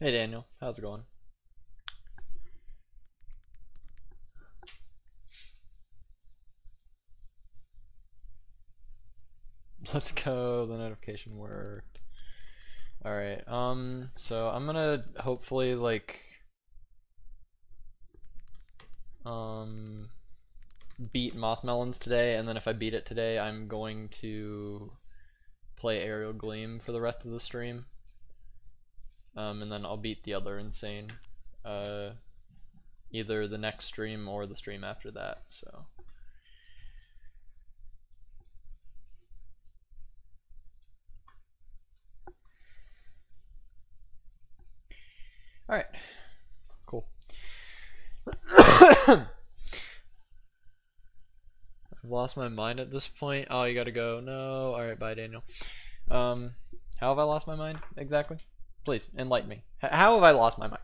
Hey Daniel, how's it going? Let's go, the notification worked. Alright, so I'm gonna hopefully like beat Mothmelons today, and then if I beat it today I'm going to play Aerial Gleam for the rest of the stream. And then I'll beat the other Insane either the next stream or the stream after that, so. Alright, cool. I've lost my mind at this point. Oh, you gotta go. No. Alright, bye, Daniel. How have I lost my mind exactly? Please, enlighten me. How have I lost my mind?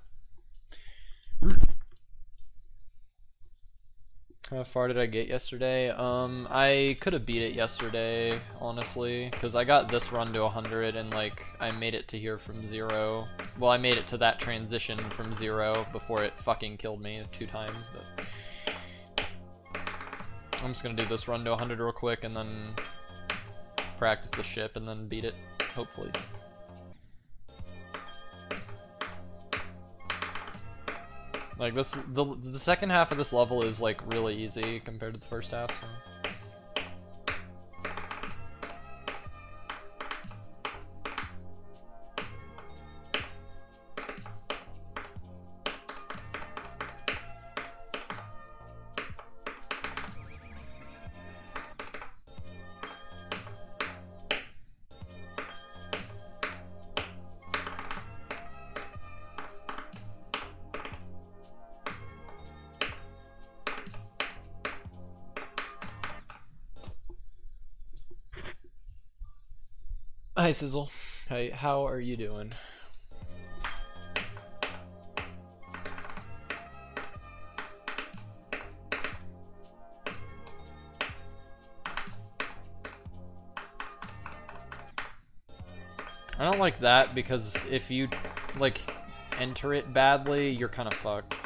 How far did I get yesterday? I could have beat it yesterday, honestly, because I got this run to 100 and like I made it to here from 0. Well, I made it to that transition from 0 before it fucking killed me 2 times, but I'm just gonna do this run to 100 real quick and then practice the ship and then beat it, hopefully. Like this, the second half of this level is like really easy compared to the first half, so. Hi Sizzle, hey, how are you doing? I don't like that because if you like enter it badly, you're kind of fucked.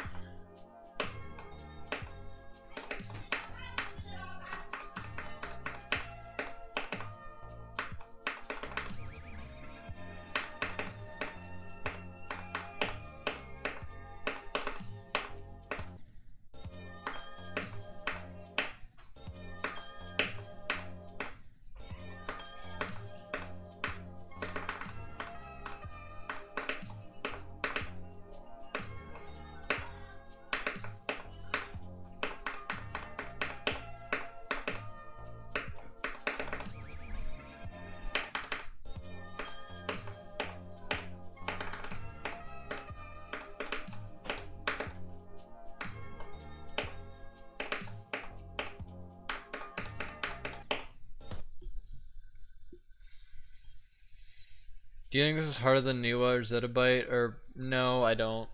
Do you think this is harder than Neewa or Zettabyte? Or no, I don't.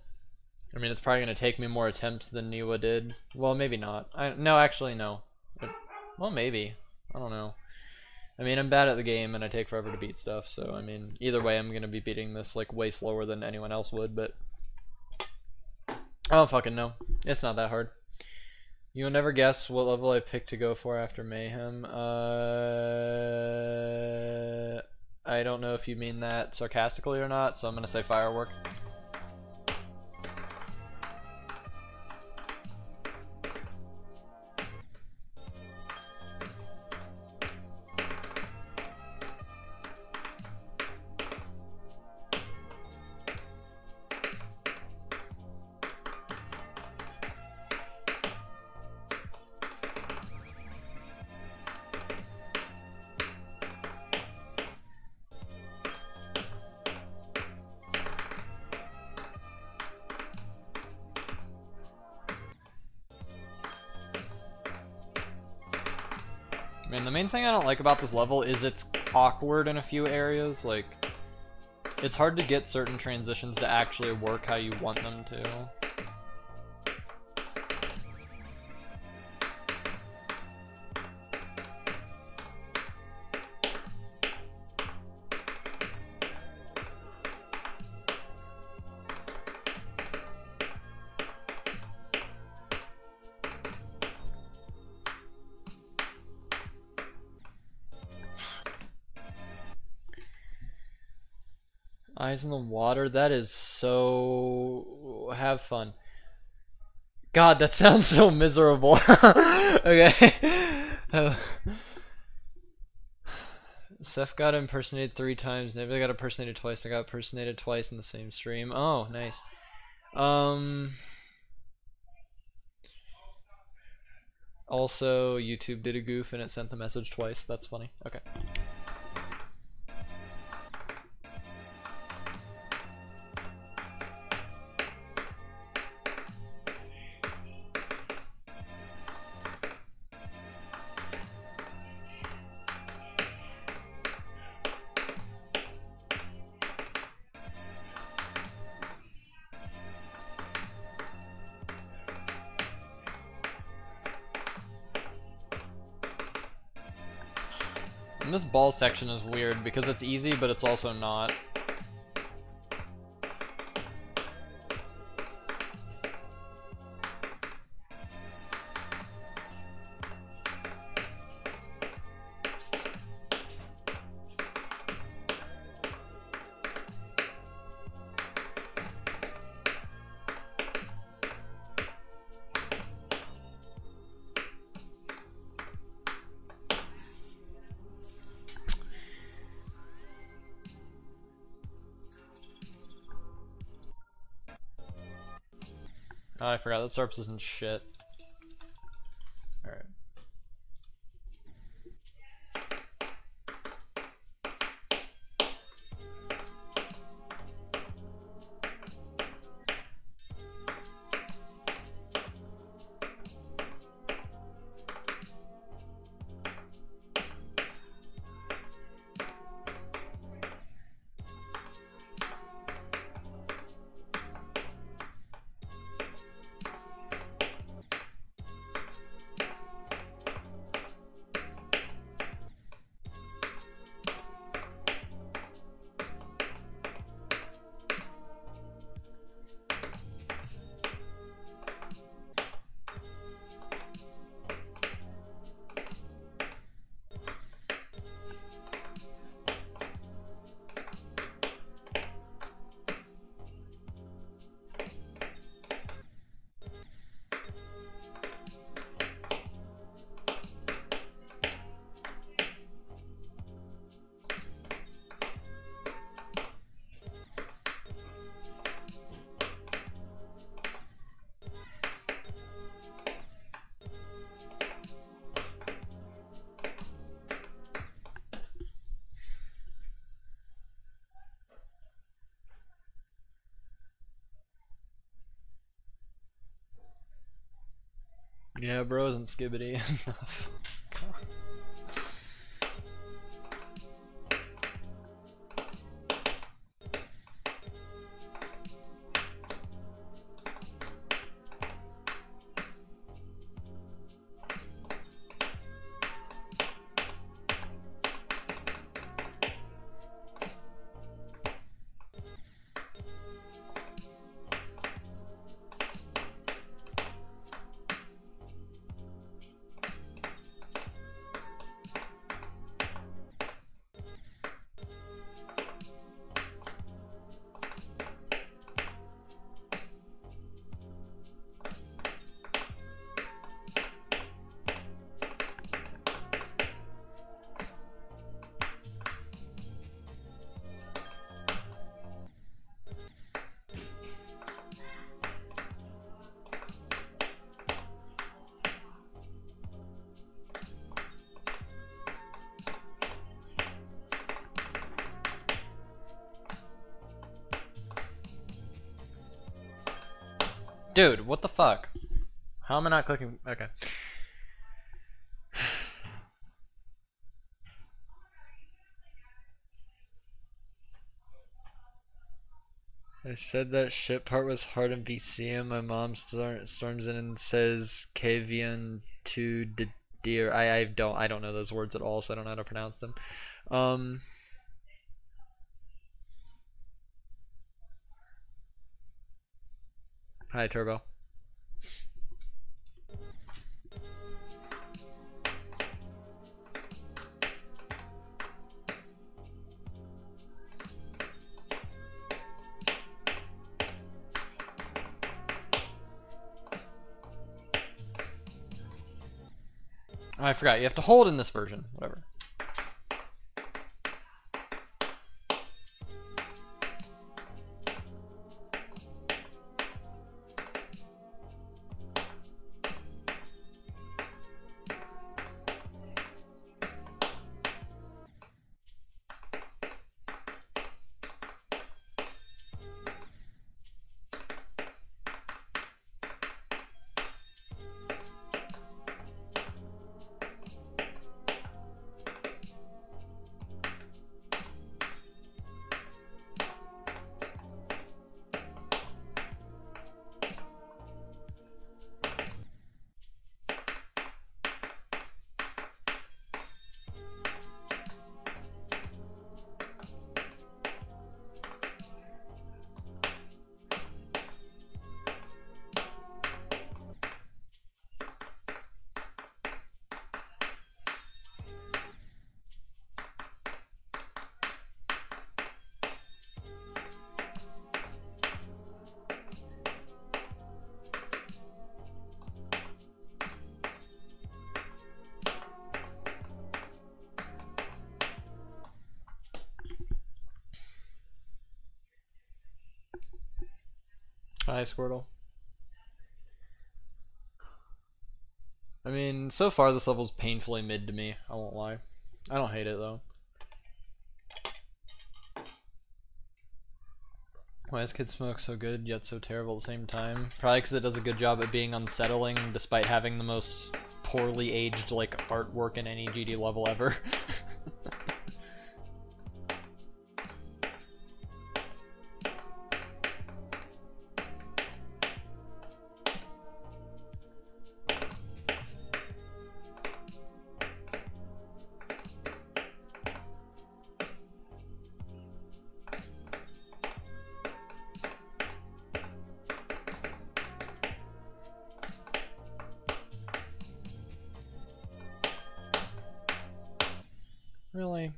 I mean, it's probably gonna take me more attempts than Neewa did. Well, maybe not. No, actually, no. But, well, maybe. I don't know. I mean, I'm bad at the game, and I take forever to beat stuff. So, I mean, either way, I'm gonna be beating this like way slower than anyone else would. But I don't fucking know. It's not that hard. You'll never guess what level I picked to go for after Mayhem. I don't know if you mean that sarcastically or not, so I'm gonna say Firework. And the main thing I don't like about this level is it's awkward in a few areas. Like, it's hard to get certain transitions to actually work how you want them to. Eyes in the water. That is so... Have fun. God, that sounds so miserable. Okay. Seth got impersonated 3 times. Never got impersonated twice. I got impersonated twice in the same stream. Oh, nice. Also, YouTube did a goof and it sent the message twice. That's funny. Okay. This ball section is weird because it's easy, but it's also not. Oh, I forgot that SARPS isn't shit. Alright. Yeah, bro, isn't Skibidi enough? Dude, what the fuck? How am I not clicking? Okay. I said that shit part was hard in BC and my mom storms in and says Kavian to de deer. I don't know those words at all, so I don't know how to pronounce them. Hi, Turbo. I forgot, you have to hold in this version. Whatever. Hi, Squirtle. I mean, so far this level's painfully mid to me, I won't lie. I don't hate it though. Why does Kid Smoke so good yet so terrible at the same time? Probably because it does a good job at being unsettling despite having the most poorly aged like artwork in any GD level ever. Really?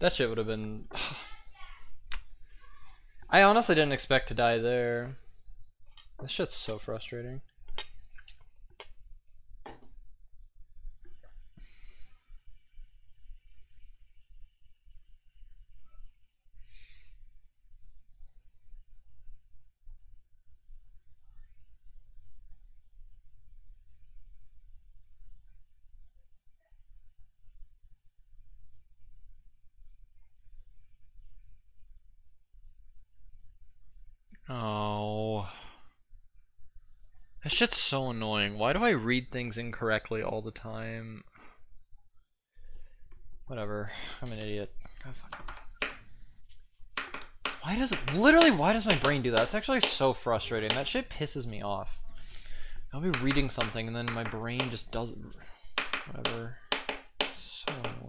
That shit would have been... I honestly didn't expect to die there. This shit's so frustrating. Oh. That shit's so annoying. Why do I read things incorrectly all the time? Whatever. I'm an idiot. Why does it, literally, why does my brain do that? It's actually so frustrating. That shit pisses me off. I'll be reading something and then my brain just doesn't, whatever. It's so annoying.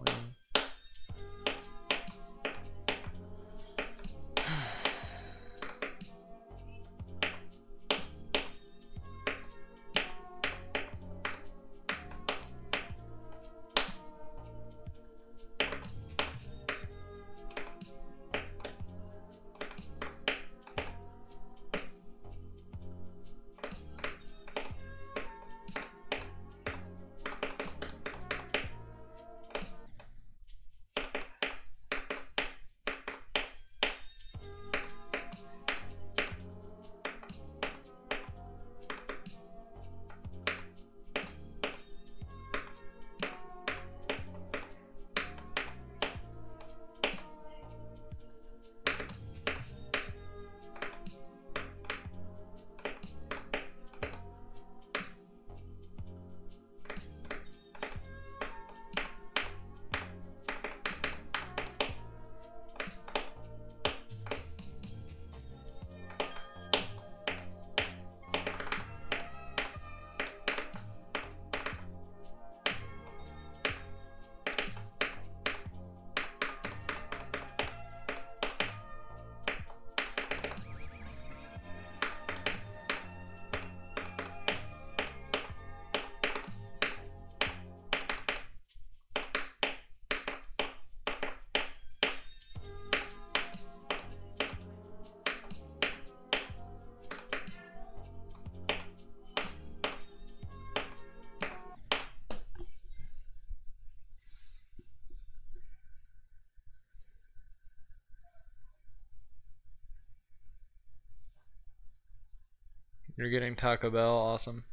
You're getting Taco Bell, awesome.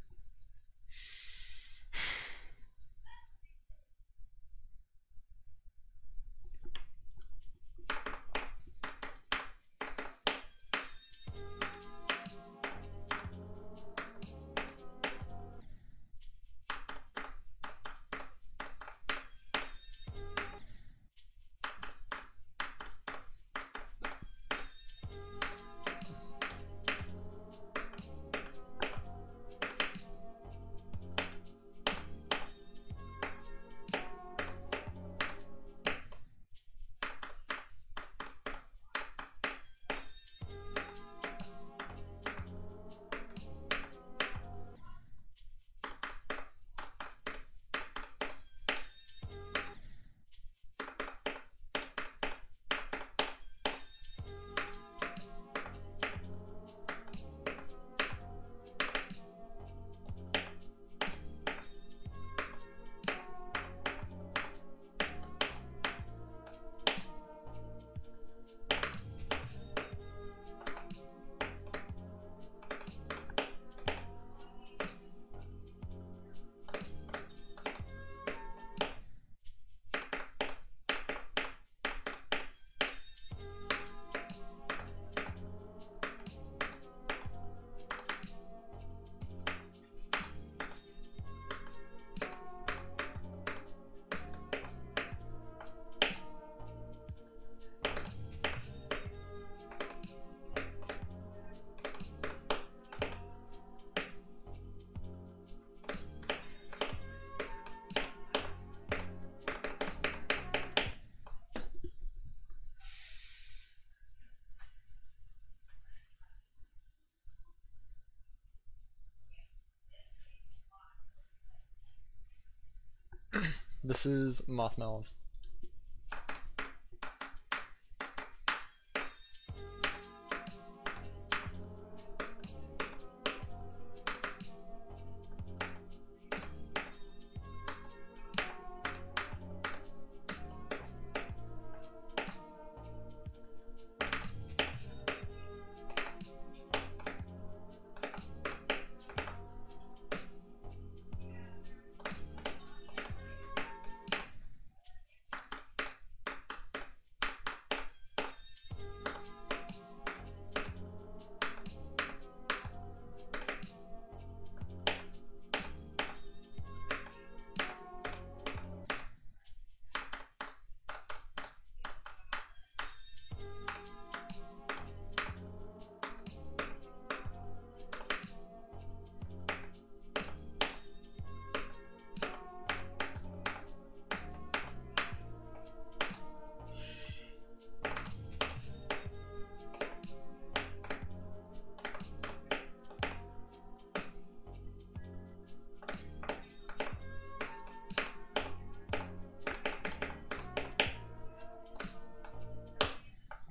This is Mothmelons.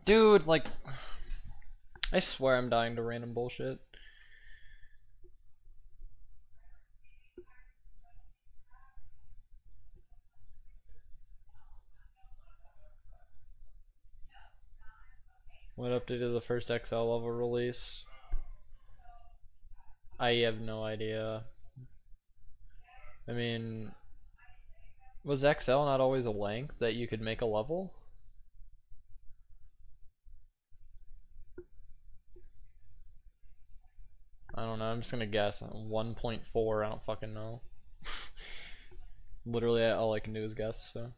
Dude, like, I swear I'm dying to random bullshit. What update is the first XL level release? I have no idea. I mean, was XL not always a length that you could make a level? I don't know, I'm just gonna guess. 1.4, I don't fucking know. Literally all I can do is guess, so.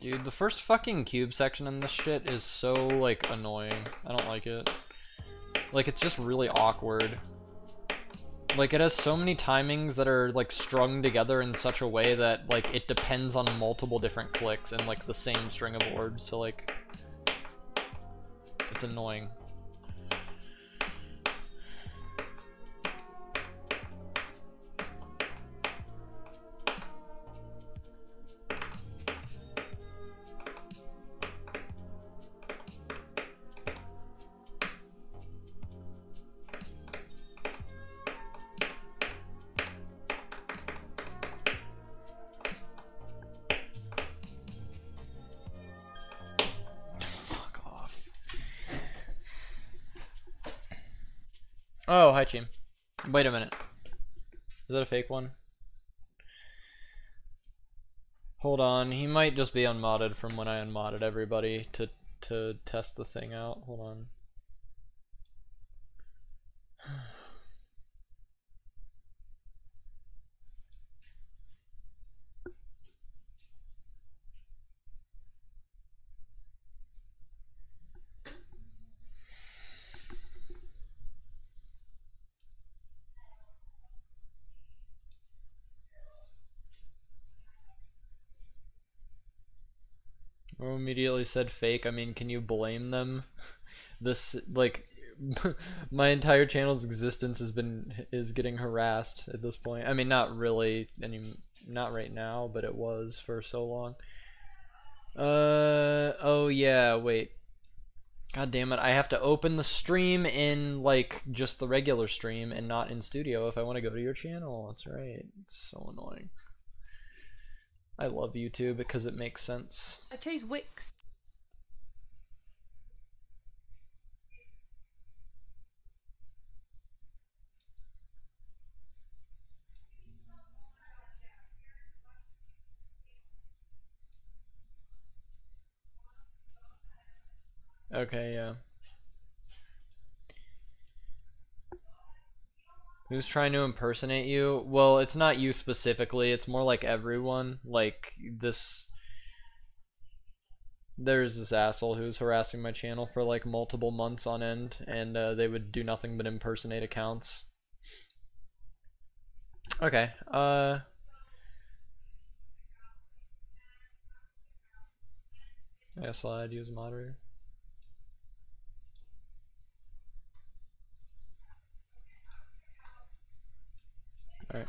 Dude, the first fucking cube section in this shit is so, like, annoying. I don't like it. Like, it's just really awkward. Like, it has so many timings that are, like, strung together in such a way that, like, it depends on multiple different clicks and, like, the same string of orbs. So, like, it's annoying. Oh, hi, team. Wait a minute. Is that a fake one? Hold on. He might just be unmodded from when I unmodded everybody to test the thing out. Hold on. Immediately said fake. I mean, can you blame them? This, like, my entire channel's existence is getting harassed at this point. I mean, not really any, not right now, but it was for so long. Oh yeah, wait, god damn it, I have to open the stream in, like, just the regular stream and not in studio if I want to go to your channel. That's right. It's so annoying. I love YouTube because it makes sense. I chose Wix. Okay, yeah. Who's trying to impersonate you? Well, it's not you specifically. It's more like everyone. Like, this... There's this asshole who's harassing my channel for, like, multiple months on end, and they would do nothing but impersonate accounts. Okay, I guess I'd use a moderator. All right.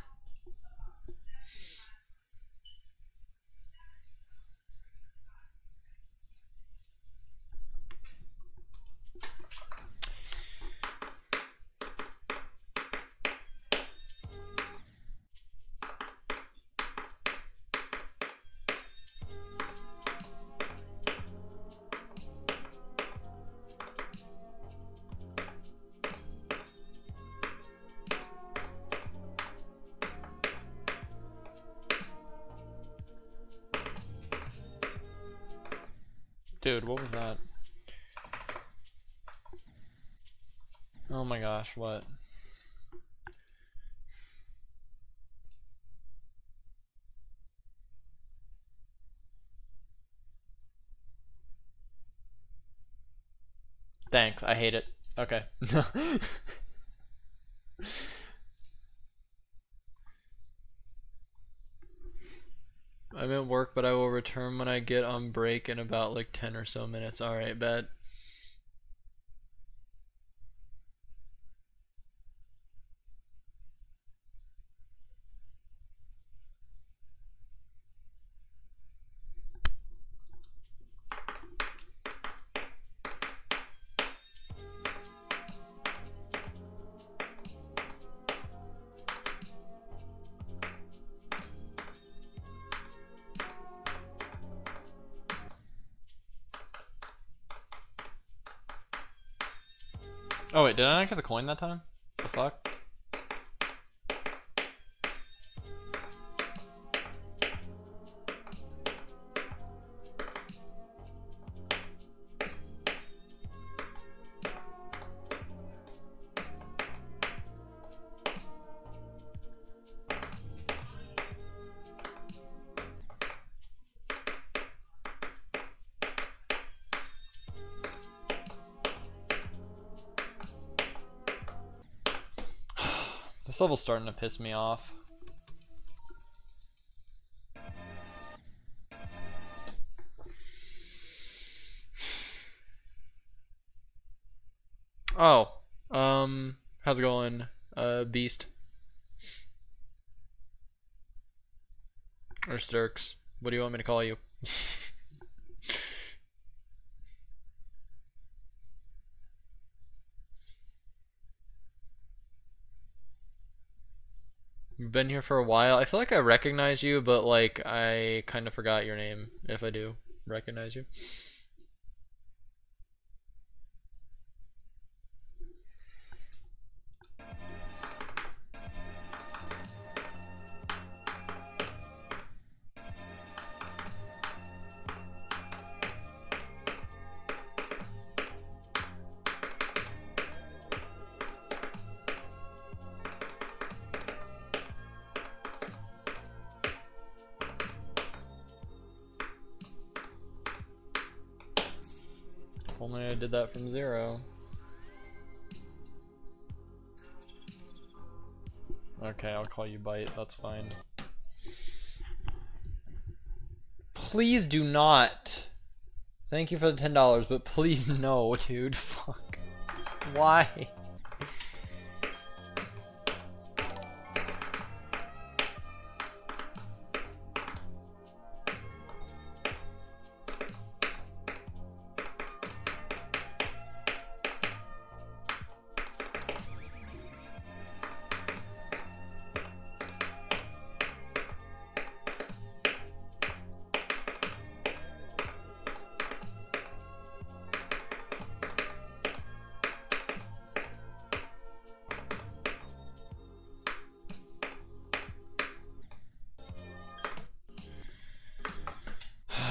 Dude, what was that? Oh my gosh, what? Thanks, I hate it. Okay. I'm at work, but I will return when I get on break in about like 10 or so minutes. Alright, bet. Oh wait, did I not get the coin that time? The fuck? This level's starting to piss me off. Oh, how's it going, Beast? Or Sturks, what do you want me to call you? Been here for a while. I feel like I recognize you, but like I kind of forgot your name, if I do recognize you. Only I did that from zero. Okay, I'll call you Bite, that's fine. Please do not. Thank you for the $10, but please no, dude. Fuck. Why?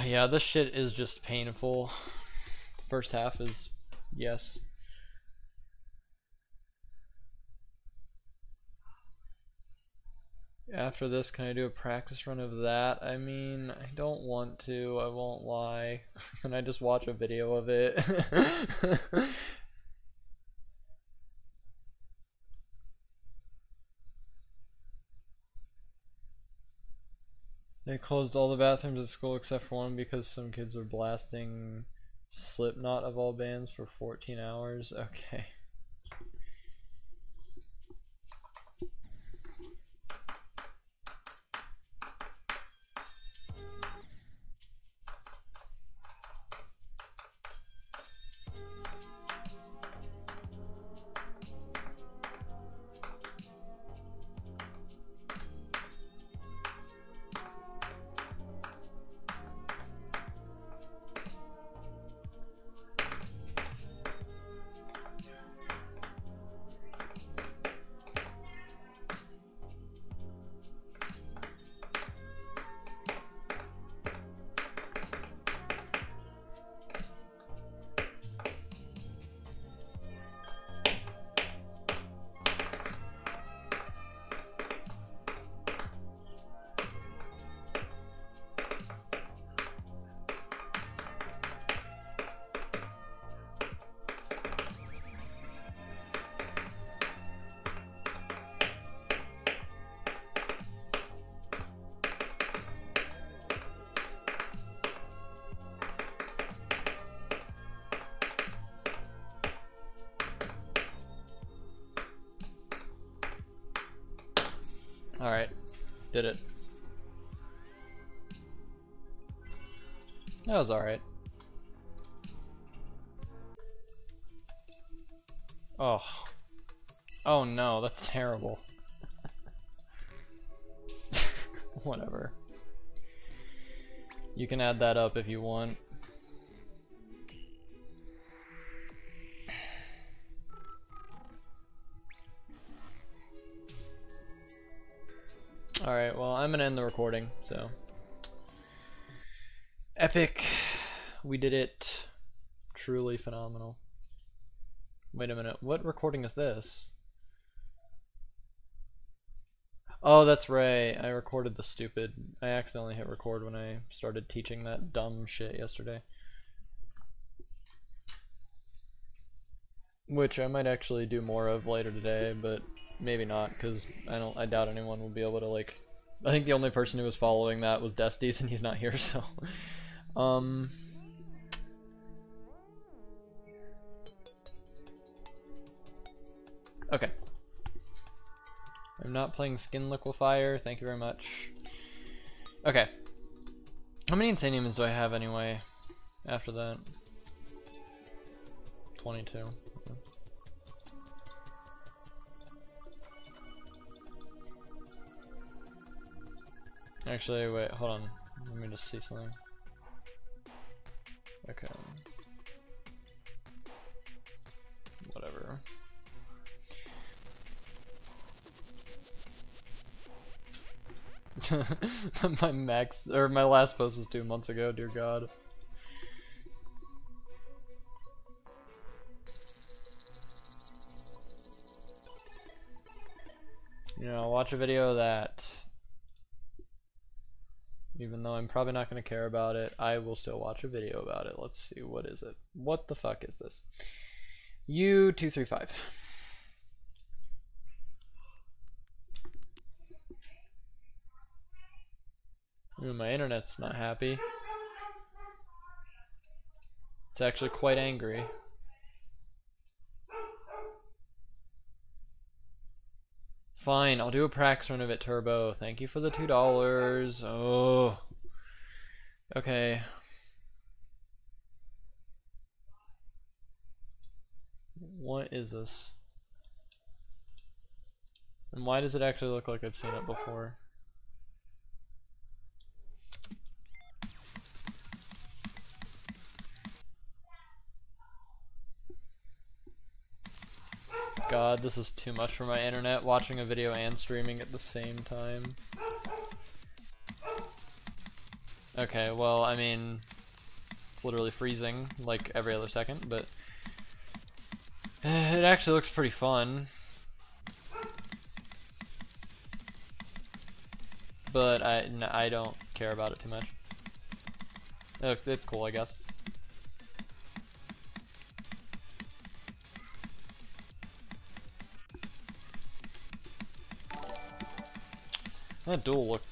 Yeah, this shit is just painful. The first half is, yes. After this, can I do a practice run of that? I mean, I don't want to, I won't lie. Can I just watch a video of it? They closed all the bathrooms at school except for one because some kids were blasting Slipknot of all bands for 14 hours. Okay. Alright, did it. That was alright. Oh. Oh no, that's terrible. Whatever. You can add that up if you want. Alright, well, I'm gonna end the recording, so. Epic. We did it. Truly phenomenal. Wait a minute, what recording is this? Oh, that's right. I recorded the stupid. I accidentally hit record when I started teaching that dumb shit yesterday. Which I might actually do more of later today, but maybe not, because I doubt anyone will be able to, like... I think the only person who was following that was Desty's, and he's not here, so... Okay. I'm not playing Skin Liquifier, thank you very much. Okay. How many Insaniums do I have anyway after that? 22. Actually, wait, hold on. Let me just see something. Okay. Whatever. my last post was 2 months ago, dear God. You know, watch a video of that. Even though I'm probably not going to care about it, I will still watch a video about it. Let's see, what is it? What the fuck is this? U235. Ooh, my internet's not happy. It's actually quite angry. Fine, I'll do a Prax run of it, Turbo. Thank you for the $2. Oh. Okay. What is this? And why does it actually look like I've seen it before? God, this is too much for my internet, watching a video and streaming at the same time. Okay, well, I mean, it's literally freezing like every other second, but it actually looks pretty fun. But I don't care about it too much. It's cool, I guess. That duel looked,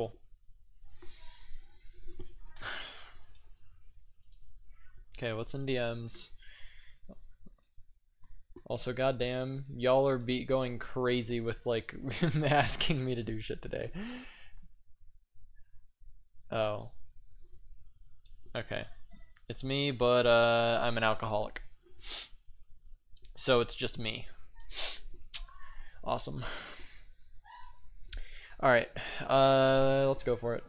Cool. Okay, what's in DMs? Also, goddamn, y'all are going crazy with, like, asking me to do shit today. Oh. Okay. It's me, but I'm an alcoholic. So it's just me. Awesome. Alright, let's go for it.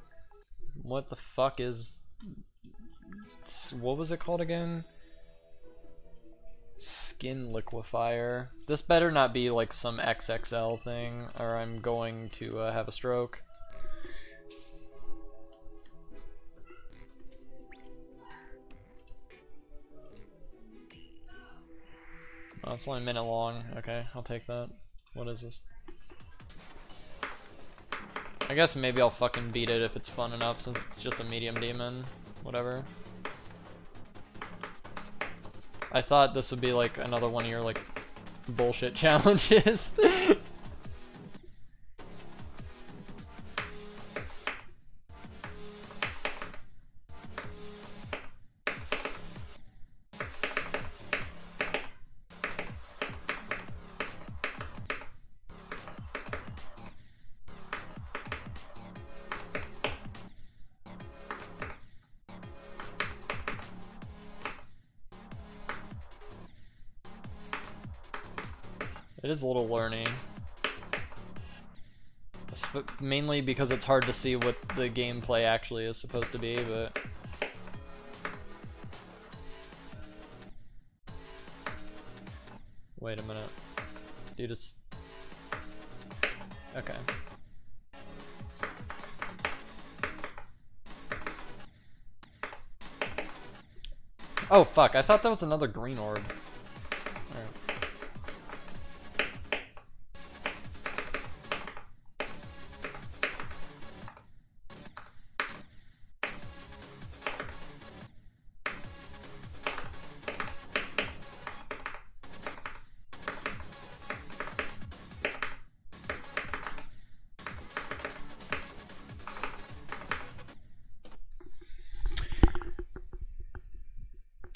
What the fuck is... What was it called again? Skin Liquifier. This better not be like some XXL thing, or I'm going to have a stroke. Oh, it's only a minute long. Okay, I'll take that. What is this? I guess maybe I'll fucking beat it if it's fun enough, since it's just a medium demon. Whatever. I thought this would be like another one of your like bullshit challenges. It is a little learning, mainly because it's hard to see what the gameplay actually is supposed to be, but... Wait a minute. Dude, it's... Okay. Oh fuck, I thought that was another green orb.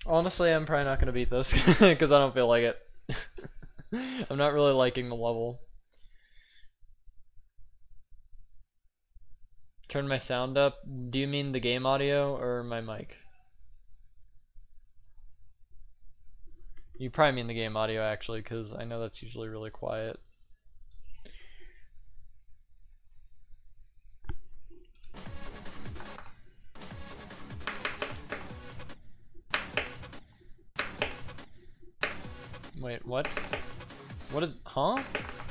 Honestly, I'm probably not going to beat this because I don't feel like it. I'm not really liking the level. Turn my sound up. Do you mean the game audio or my mic? You probably mean the game audio actually, because I know that's usually really quiet. Wait, what? What is, huh?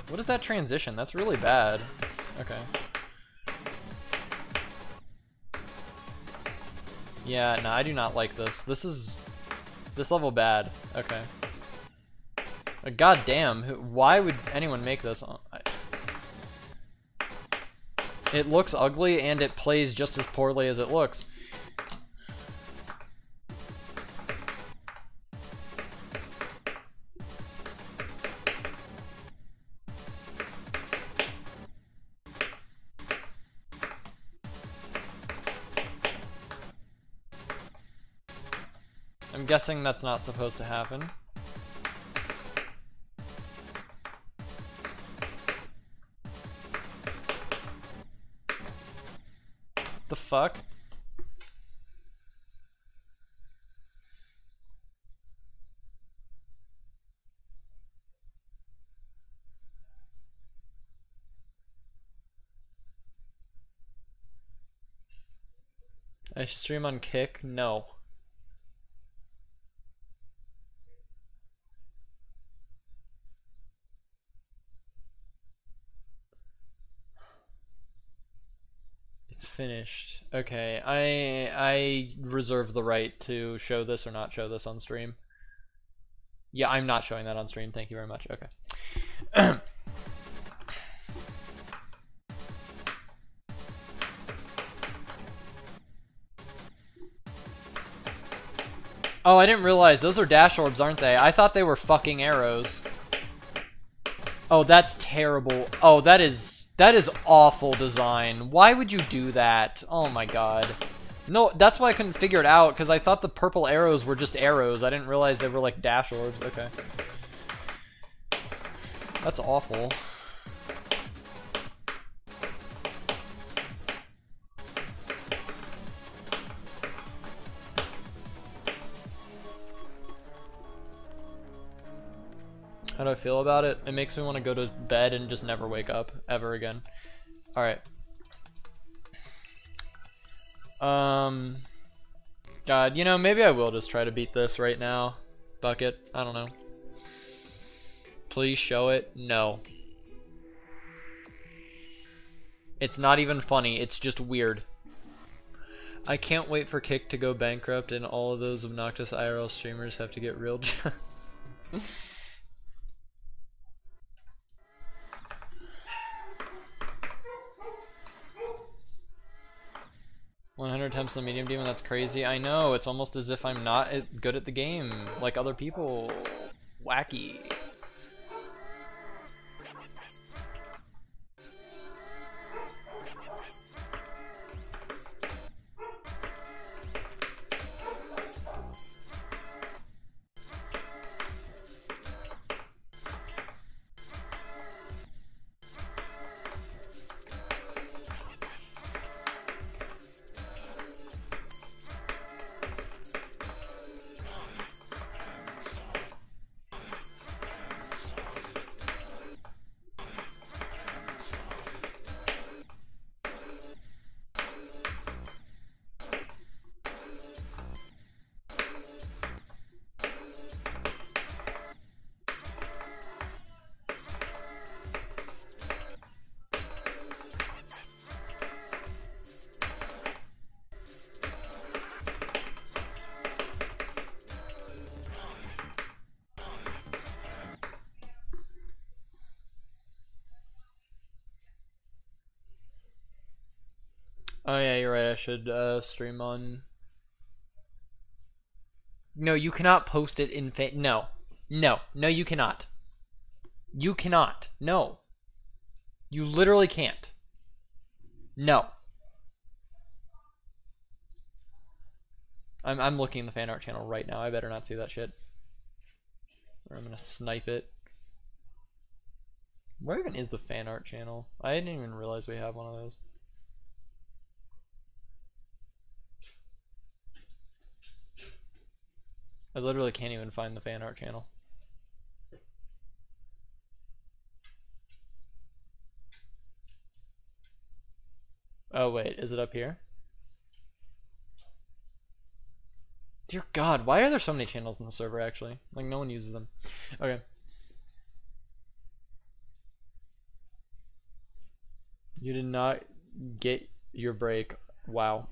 What is that transition? That's really bad. Okay. Yeah, no, I do not like this. This level bad. Okay. God damn, why would anyone make this? It looks ugly and it plays just as poorly as it looks. I'm guessing that's not supposed to happen. The fuck? I stream on Kick? No. Finished. Okay, I reserve the right to show this or not show this on stream. Yeah, I'm not showing that on stream. Thank you very much. Okay. Oh, I didn't realize those are dash orbs, aren't they? I thought they were fucking arrows. Oh, that's terrible. Oh, that is awful design. Why would you do that? Oh my god. No, that's why I couldn't figure it out, because I thought the purple arrows were just arrows. I didn't realize they were like dash orbs. Okay. That's awful. How do I feel about it? It makes me want to go to bed and just never wake up ever again. Alright. God, you know, maybe I will just try to beat this right now. Bucket, I don't know. Please show it. No. It's not even funny, it's just weird. I can't wait for Kick to go bankrupt and all of those obnoxious IRL streamers have to get real jobs. 100 times the medium demon, that's crazy. I know, it's almost as if I'm not good at the game, like other people. Wacky. Oh yeah, you're right, I should stream on... No, you cannot post it in no. No. No, you cannot. You cannot. No. You literally can't. No. I'm looking in the fan art channel right now, I better not see that shit. Or I'm gonna snipe it. Where even is the fan art channel? I didn't even realize we have one of those. I literally can't even find the fan art channel. Oh wait, is it up here? Dear God, why are there so many channels in the server actually? Like no one uses them. Okay. You did not get your break. Wow.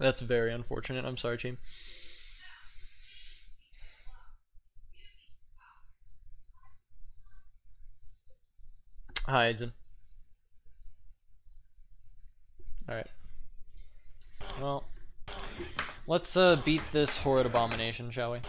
That's very unfortunate. I'm sorry, team. Hi, Edson. Alright. Well, let's beat this horrid abomination, shall we?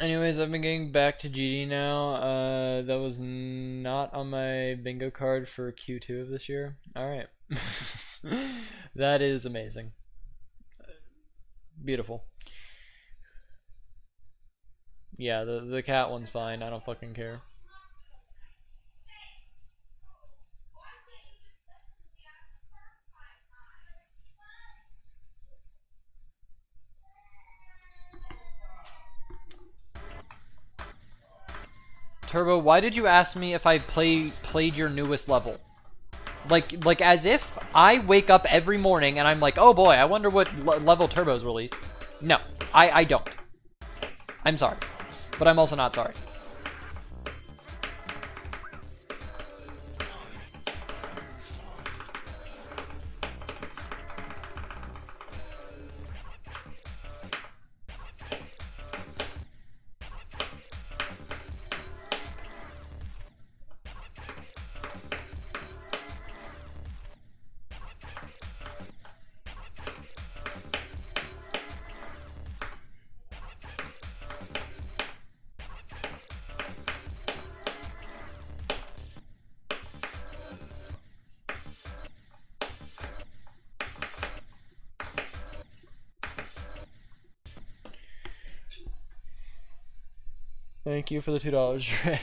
Anyways, I've been getting back to GD now. That was not on my bingo card for Q2 of this year. Alright. That is amazing. Beautiful. Yeah, the cat one's fine. I don't fucking care. Turbo, why did you ask me if I played your newest level? Like as if I wake up every morning and I'm like, oh boy, I wonder what level Turbo's released. No, I don't. I'm sorry, but I'm also not sorry. Thank you for the $2, Drake.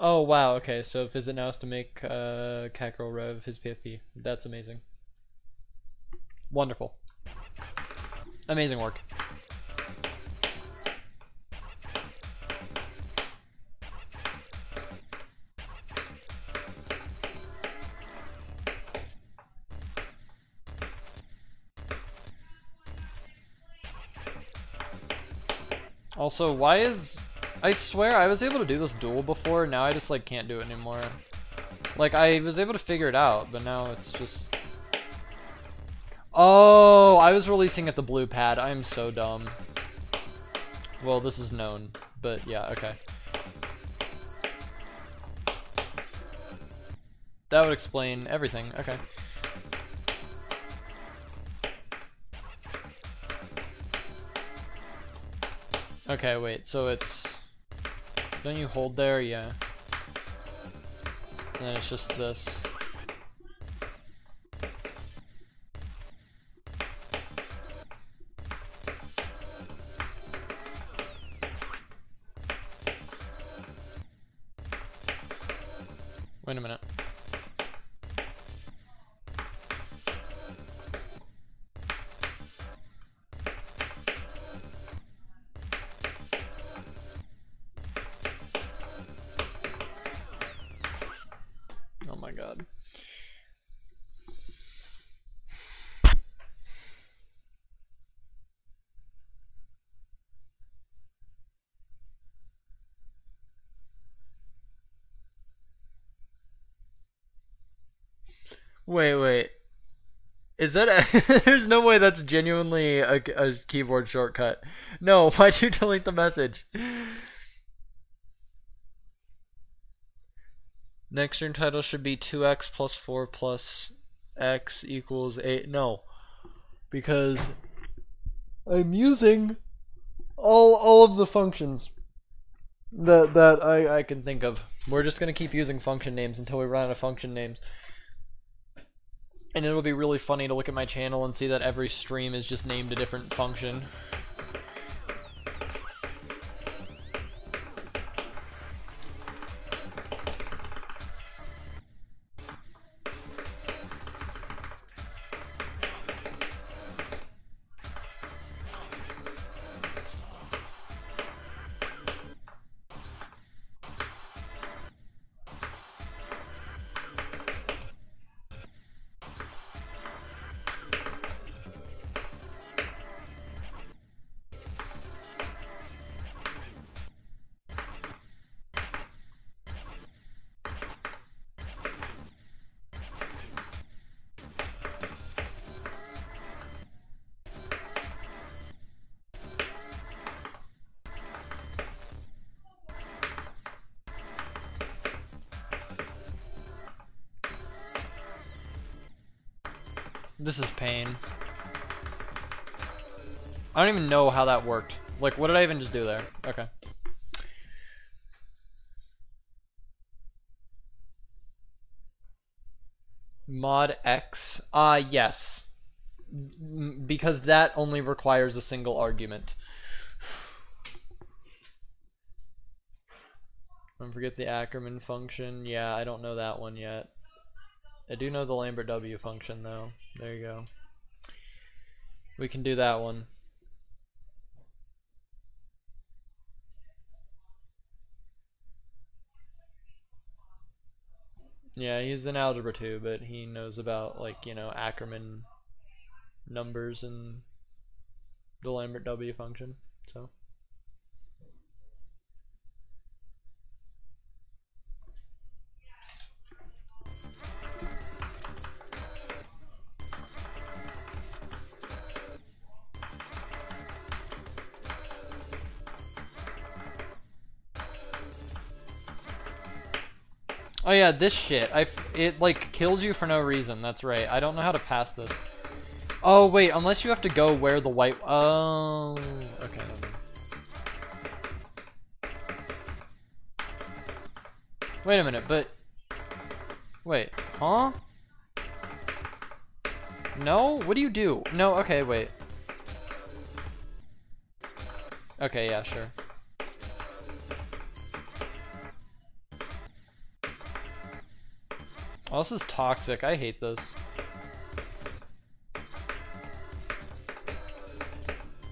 Oh wow, okay, so visit now is to make Catgirl Rev his PFP. That's amazing. Wonderful. Amazing work. Also, why is... I swear I was able to do this duel before, now I just like can't do it anymore. Like I was able to figure it out, but now it's just... Oh, I was releasing at the blue pad. I'm so dumb. Well, this is known, but yeah, okay. That would explain everything, okay. Okay, wait, so it's... Don't you hold there? Yeah. And then it's just this. Wait a minute. Wait. Is that a there's no way that's genuinely a keyboard shortcut. No, why'd you delete the message? Next turn title should be 2x plus 4 plus x equals 8. No. Because I'm using all of the functions that I can think of. We're just going to keep using function names until we run out of function names. And it'll be really funny to look at my channel and see that every stream is just named a different function. This is pain. I don't even know how that worked. Like, what did I even just do there? Okay. Mod X. Yes. Because that only requires a single argument. Don't forget the Ackermann function. Yeah, I don't know that one yet. I do know the Lambert W function, though. There you go. We can do that one. Yeah, he's in algebra too, but he knows about, like, you know, Ackermann numbers and the Lambert W function, so. Oh yeah, this shit. It like kills you for no reason. That's right. I don't know how to pass this. Oh wait, unless you have to go where the white. Oh, okay. Wait a minute, but wait, huh? No, what do you do? No, okay, wait. Okay, yeah, sure. Oh, this is toxic. I hate this.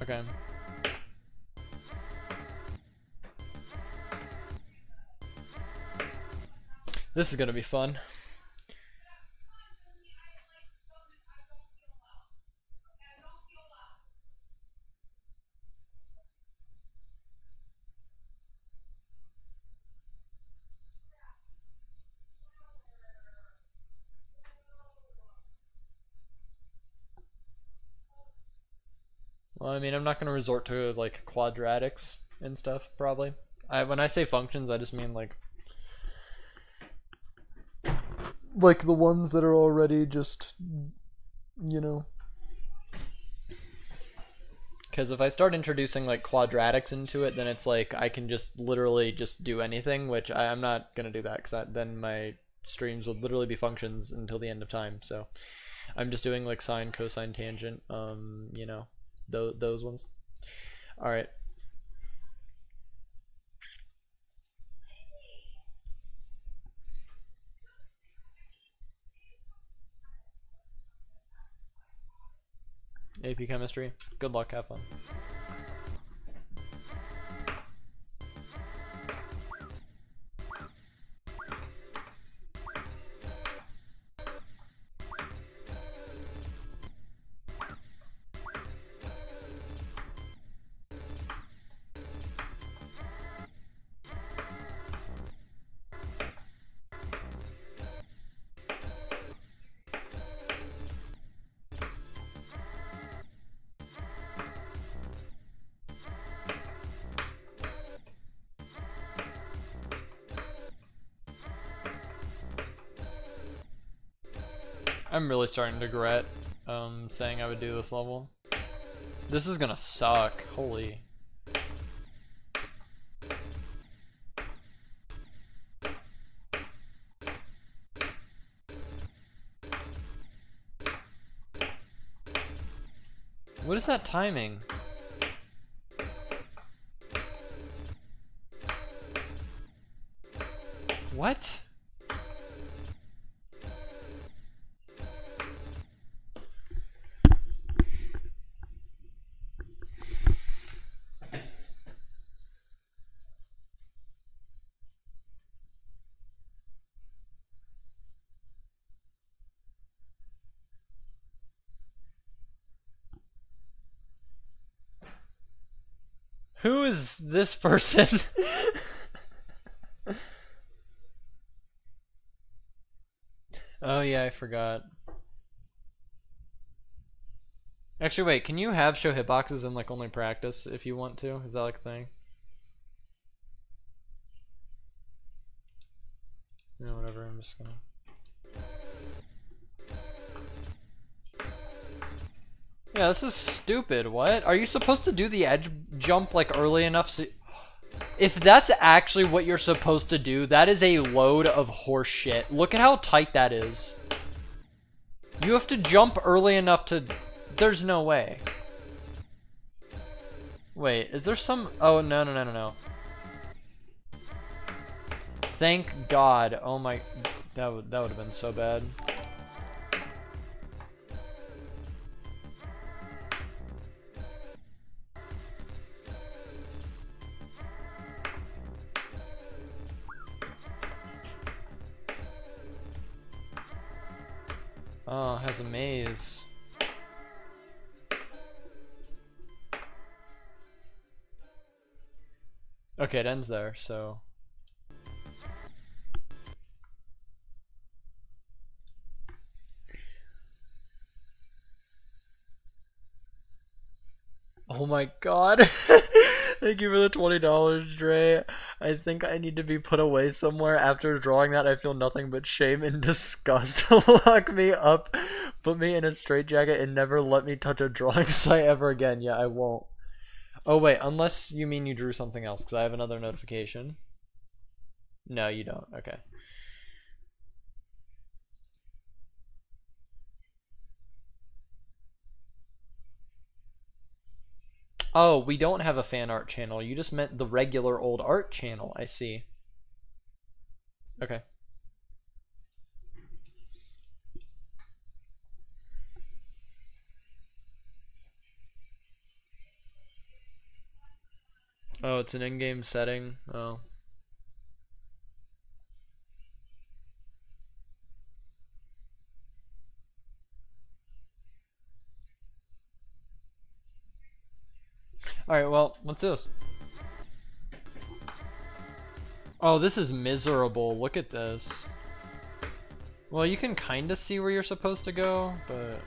Okay. This is gonna be fun. Well, I mean, I'm not gonna resort to like quadratics and stuff, probably. When I say functions, I just mean like the ones that are already just, you know. Because if I start introducing like quadratics into it, then it's like I can just literally just do anything, which I'm not gonna do that, because then my streams will literally be functions until the end of time. So I'm just doing like sine, cosine, tangent, you know, those ones. All right. AP Chemistry. Good luck, have fun. I'm really starting to regret saying I would do this level. This is gonna suck. Holy. What is that timing? What? Who is this person? Oh yeah, I forgot. Actually, wait, can you have show hitboxes and like only practice if you want to? Is that like a thing? No, yeah, whatever, I'm just gonna... Yeah, this is stupid. What? Are you supposed to do the edge jump like early enough so... If that's actually what you're supposed to do, that is a load of horse shit. Look at how tight that is. You have to jump early enough to... There's no way. Wait, is there some... Oh, no, no, no, no, no. Thank God. Oh my... That would have been so bad. Oh, it has a maze. Okay, it ends there, so... Oh my god. Thank you for the $20, Dre. I think I need to be put away somewhere. After drawing that, I feel nothing but shame and disgust. Lock me up, put me in a straitjacket, and never let me touch a drawing site ever again. Yeah, I won't. Oh, wait, unless you mean you drew something else, because I have another notification. No, you don't. Okay. Oh, we don't have a fan art channel. You just meant the regular old art channel. I see. Okay. Oh, it's an in-game setting. Oh. Alright, well, what's this? Oh, this is miserable. Look at this. Well, you can kind of see where you're supposed to go, but...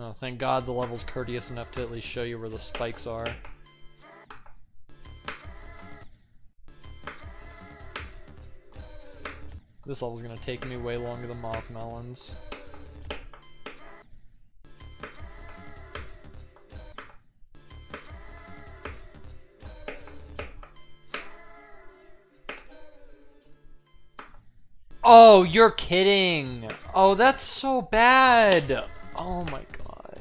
Oh, thank God the level's courteous enough to at least show you where the spikes are. This level's gonna take me way longer than Mothmelons. Oh, you're kidding! Oh, that's so bad! Oh my god.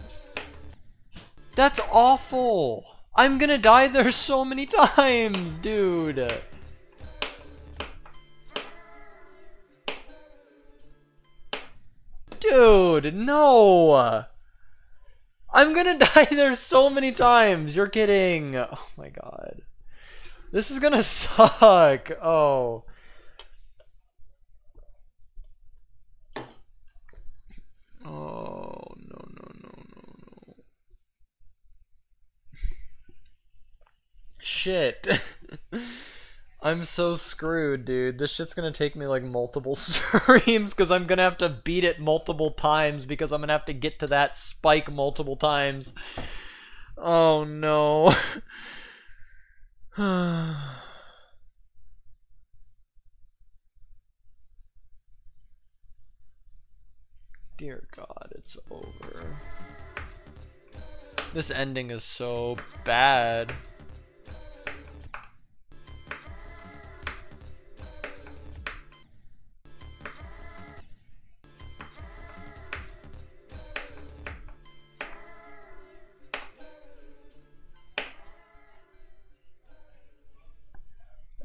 That's awful! I'm gonna die there so many times, dude! Dude, no! I'm gonna die there so many times! You're kidding! Oh my god. This is gonna suck! Oh. Oh, no. Shit. I'm so screwed, dude. This shit's gonna take me like multiple streams because I'm gonna have to beat it multiple times because I'm gonna have to get to that spike multiple times. Oh, no. Dear God, it's over. This ending is so bad.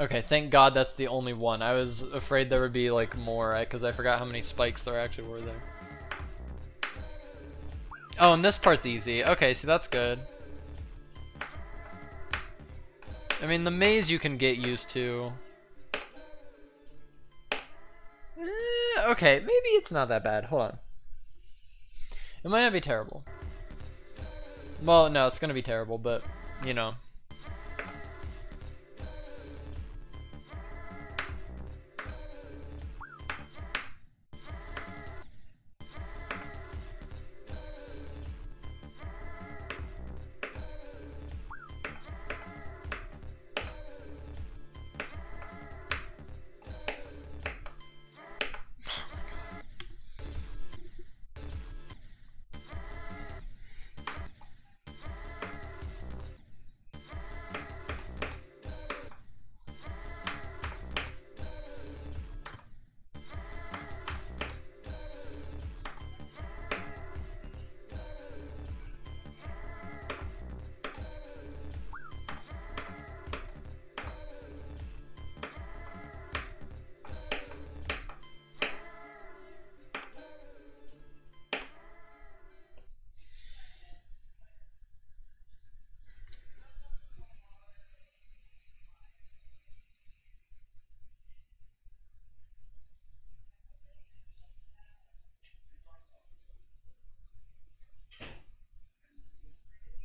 Okay, thank God that's the only one. I was afraid there would be like more, because I forgot how many spikes there actually were there. Oh, and this part's easy. Okay, see, that's good. I mean, the maze you can get used to. Okay, maybe it's not that bad. Hold on. It might not be terrible. Well, no, it's gonna be terrible, but, you know.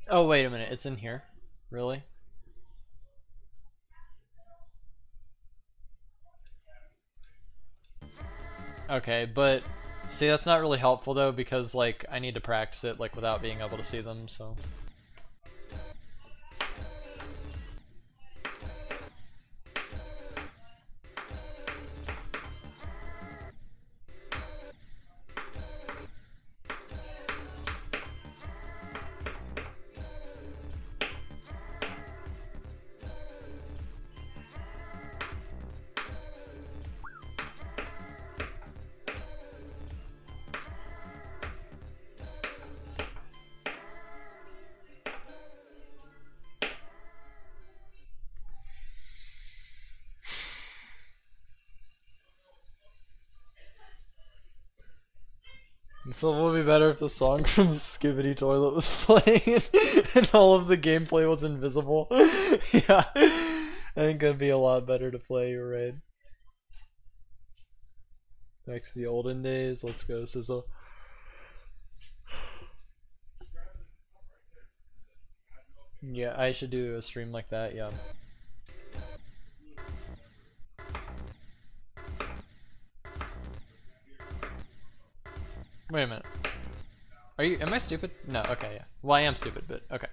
Oh, wait a minute, it's in here? Really? Okay, but see, that's not really helpful though, because like I need to practice it like without being able to see them, so. And so it would be better if the song from Skibidi Toilet was playing and all of the gameplay was invisible. Yeah, I think that'd be a lot better to play, you're right. Back to the olden days, let's go Sizzle. Yeah, I should do a stream like that, yeah. Wait a minute. Are you, am I stupid? No, okay, yeah. Well, I am stupid, but okay.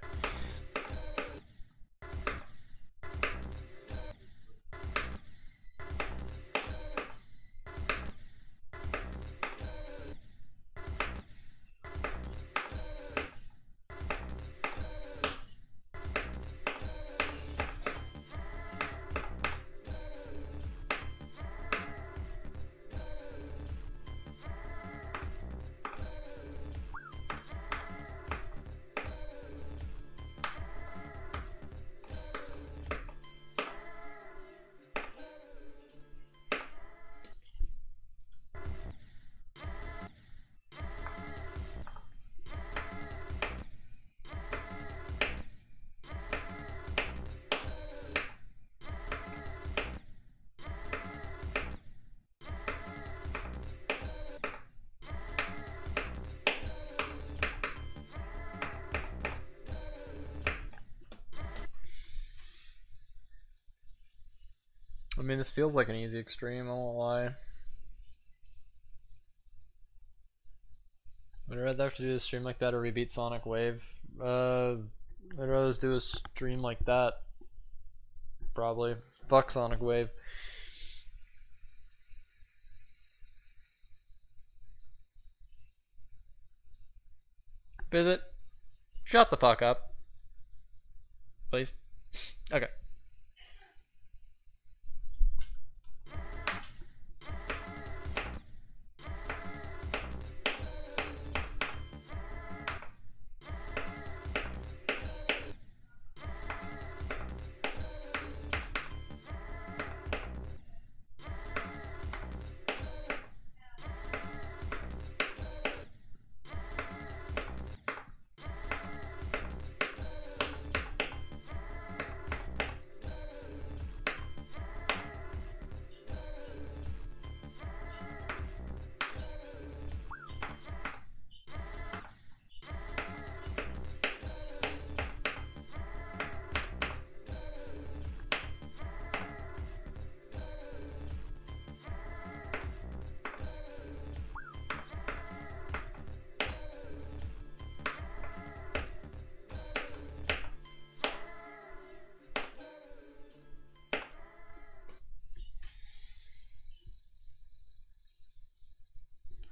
I mean, this feels like an easy extreme, I won't lie. Would I rather have to do a stream like that or rebeat Sonic Wave? I'd rather do a stream like that. Probably. Fuck Sonic Wave. Visit. Shut the fuck up. Please. Okay.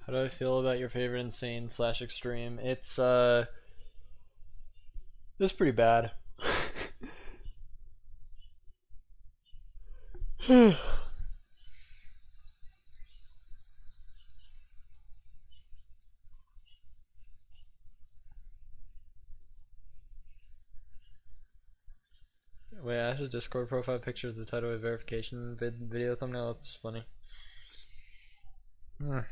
How do I feel about your favorite insane / extreme? It's this is pretty bad. Wait, I have a Discord profile picture of the title of verification video thumbnail. That's funny. Alright.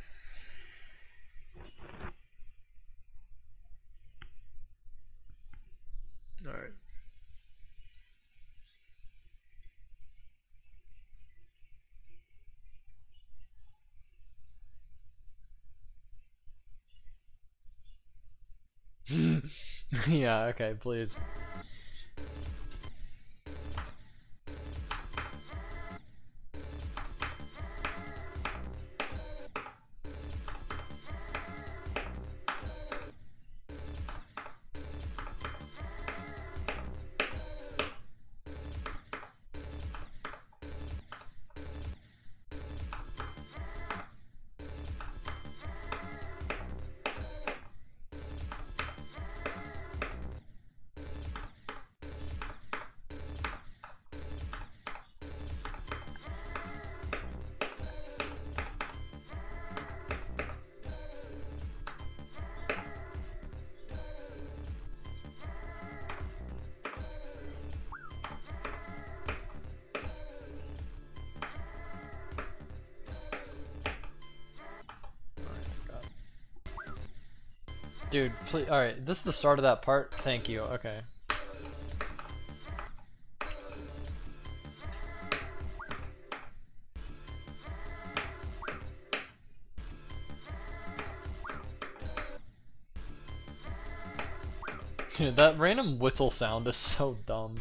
Yeah, okay, please. Dude, please. Alright, this is the start of that part. Thank you. Okay. Dude, that random whistle sound is so dumb.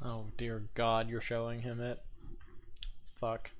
Oh dear God, you're showing him it. Fuck.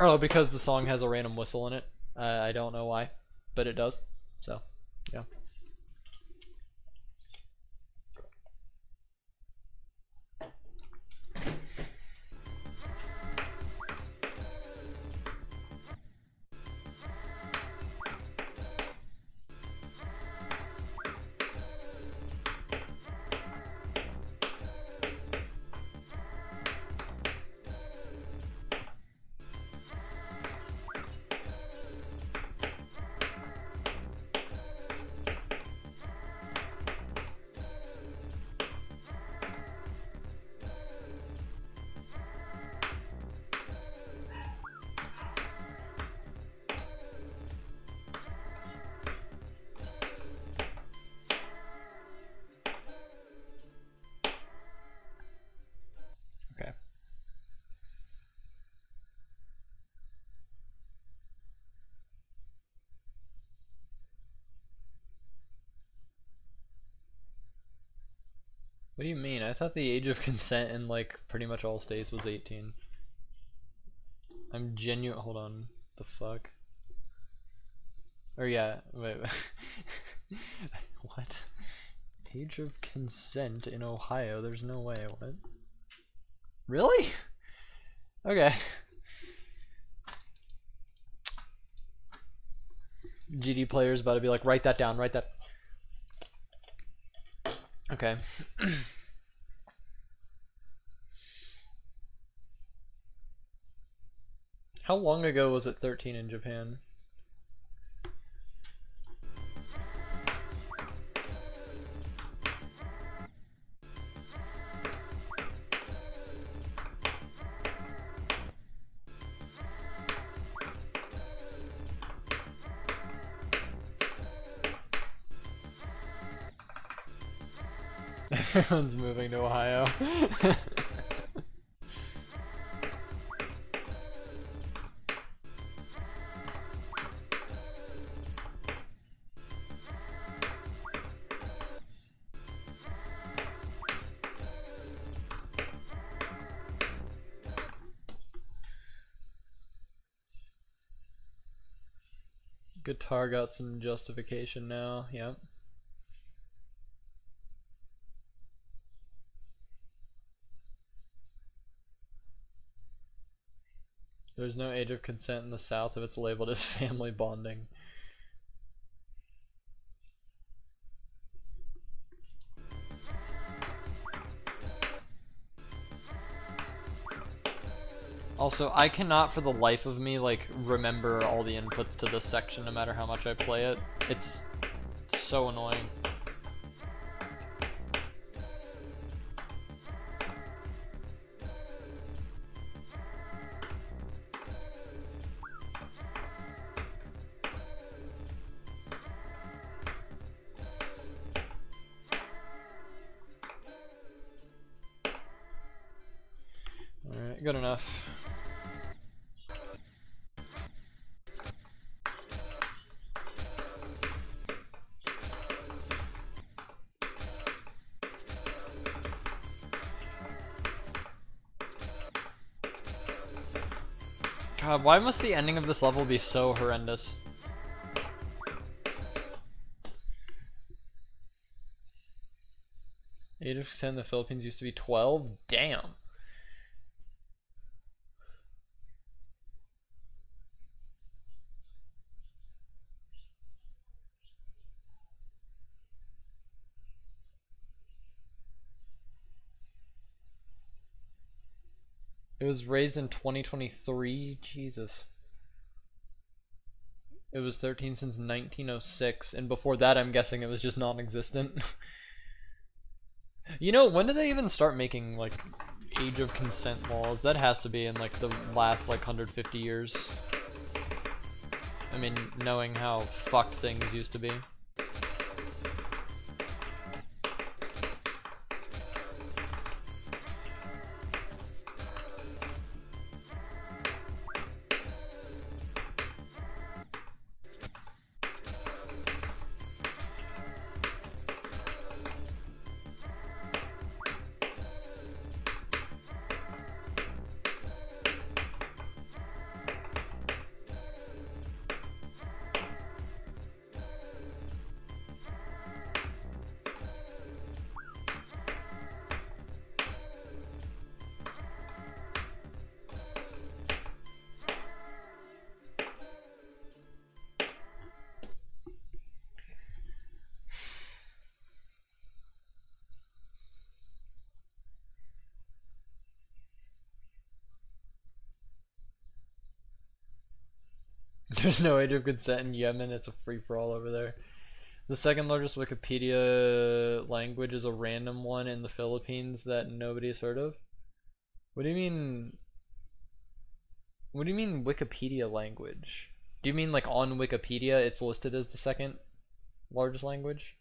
Oh, because the song has a random whistle in it. I don't know why, but it does. So, yeah. What do you mean? I thought the age of consent in like pretty much all states was 18. I'm genuine. Hold on. The fuck? Or yeah. Wait. What? Age of consent in Ohio? There's no way. What? Really? Okay. GD player's about to be like, write that down, write that. Okay. How long ago was it 13 in Japan? Everyone's moving to Ohio. Guitar got some justification now, yep. There's no age of consent in the South if it's labeled as family bonding. Also, I cannot for the life of me, like, remember all the inputs to this section no matter how much I play it. It's so annoying. Good enough. God, why must the ending of this level be so horrendous? Age of consent in the Philippines used to be 12? Damn. It was raised in 2023, Jesus. It was 13 since 1906, and before that I'm guessing it was just non-existent. You know, when did they even start making, like, age of consent laws? That has to be in, like, the last, like, 150 years. I mean, knowing how fucked things used to be. There's no age of consent in Yemen, it's a free-for-all over there. The second largest Wikipedia language is a random one in the Philippines that nobody's heard of. What do you mean? What do you mean Wikipedia language? Do you mean like on Wikipedia it's listed as the second largest language?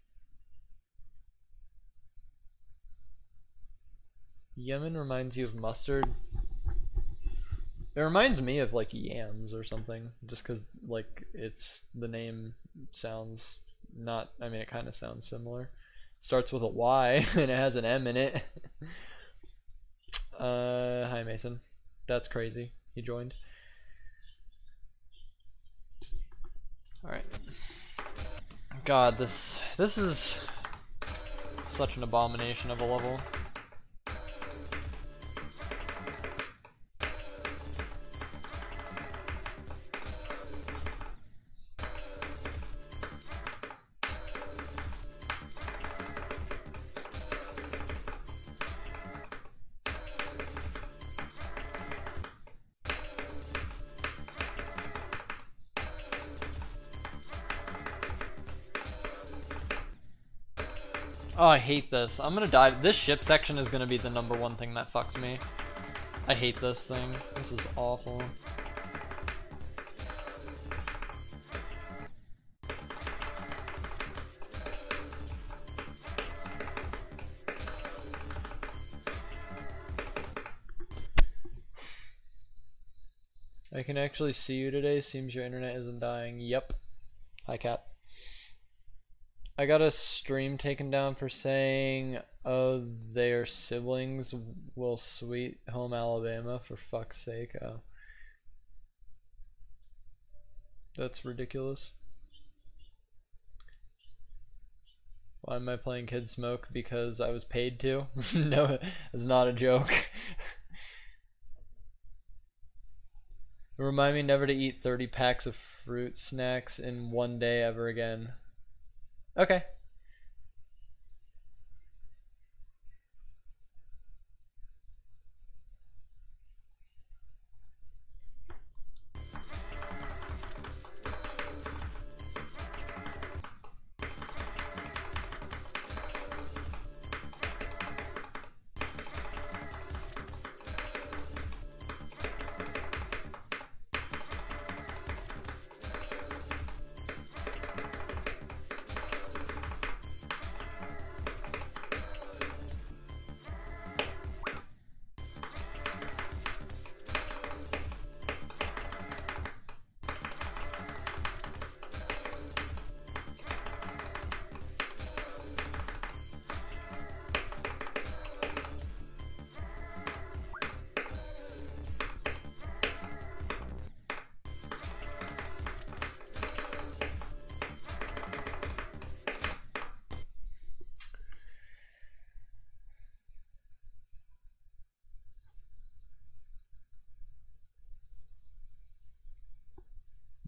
Yemen reminds you of mustard? It reminds me of, like, yams or something, just because, like, it's, the name sounds not, I mean, it kind of sounds similar. starts with a Y and it has an M in it. Hi Mason. That's crazy. You joined. Alright. God, this is such an abomination of a level. Oh, I hate this. I'm gonna die. This ship section is gonna be the number one thing that fucks me. I hate this thing. This is awful. I can actually see you today. Seems your internet isn't dying. Yep. Hi, Cat. I got a stream taken down for saying, oh, their siblings will sweet home Alabama, for fuck's sake. Oh. That's ridiculous. Why am I playing Kid Smoke? Because I was paid to? No, it's not a joke. Remind me never to eat 30 packs of fruit snacks in one day ever again. Okay.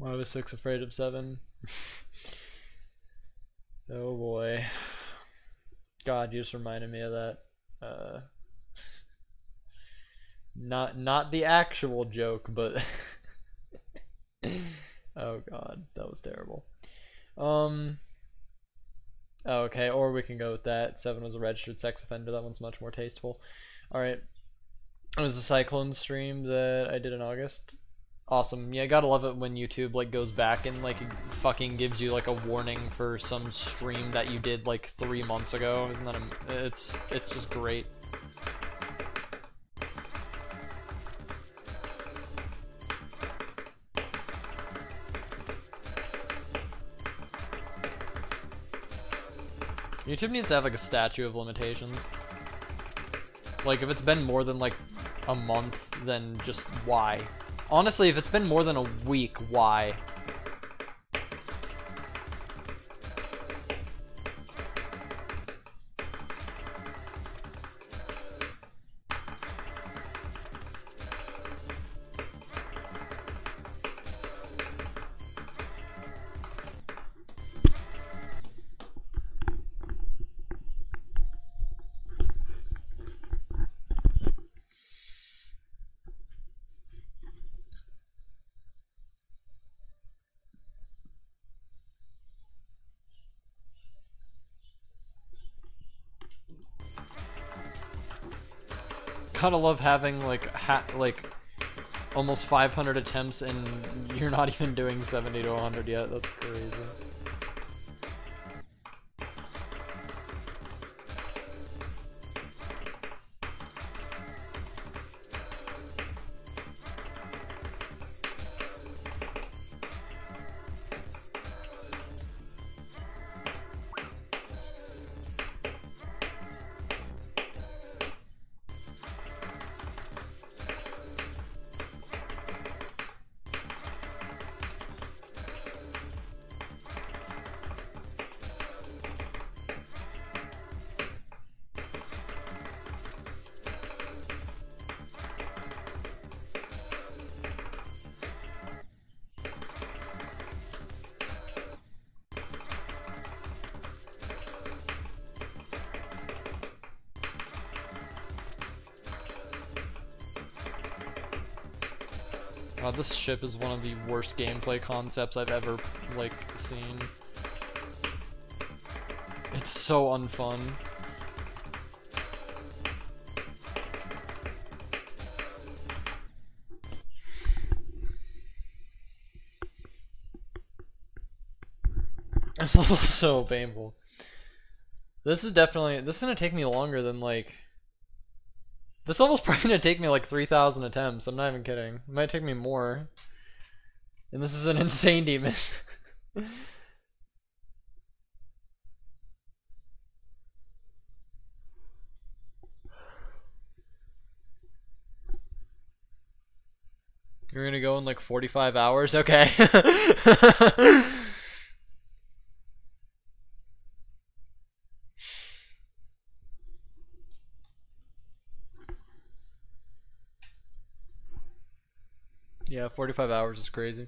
I was 6 afraid of 7. Oh boy. God, you just reminded me of that. Not the actual joke, but oh god, that was terrible. Oh, okay, or we can go with that. 7 was a registered sex offender. That one's much more tasteful. Alright. It was the Cyclone stream that I did in August. Awesome. Yeah, I gotta love it when YouTube like goes back and like fucking gives you like a warning for some stream that you did like 3 months ago. Isn't that a, it's just great. YouTube needs to have like a statute of limitations. Like if it's been more than like a month, then just why? Honestly, if it's been more than a week, why? Gotta love having like almost 500 attempts and you're not even doing 70 to 100 yet. That's crazy. God, this ship is one of the worst gameplay concepts I've ever, like, seen. It's so unfun. This level's so painful. This is definitely, this is gonna take me longer than, like, this level's probably gonna take me like 3,000 attempts. I'm not even kidding. It might take me more. And this is an insane demon. You're gonna go in like 45 hours? Okay. Yeah, 45 hours is crazy.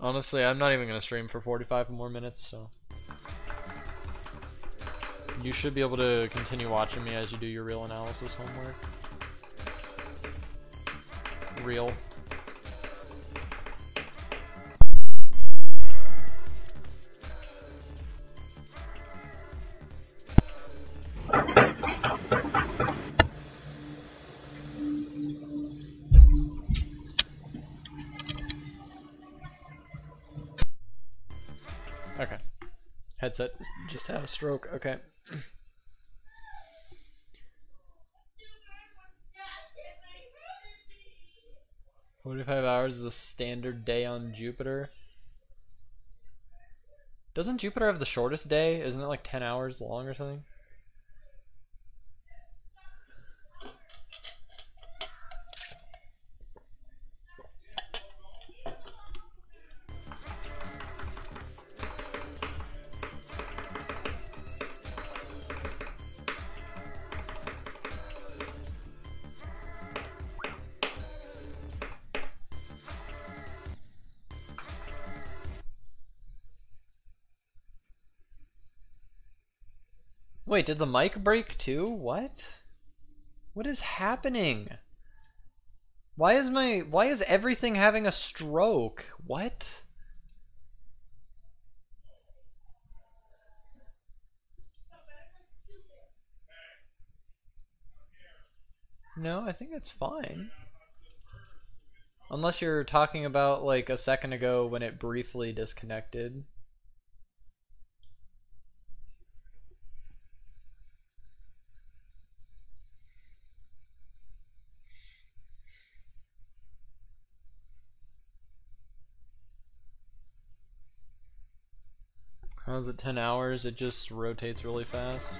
Honestly, I'm not even gonna stream for 45 more minutes, so you should be able to continue watching me as you do your real analysis homework. Real. Okay. Headset just had a stroke. Okay. Hours is a standard day on Jupiter. Doesn't Jupiter have the shortest day? Isn't it like 10 hours long or something? Wait, did the mic break too? What? What is happening? Why is everything having a stroke? What? No, I think it's fine. Unless you're talking about like a second ago when it briefly disconnected. How's it 10 hours? It just rotates really fast.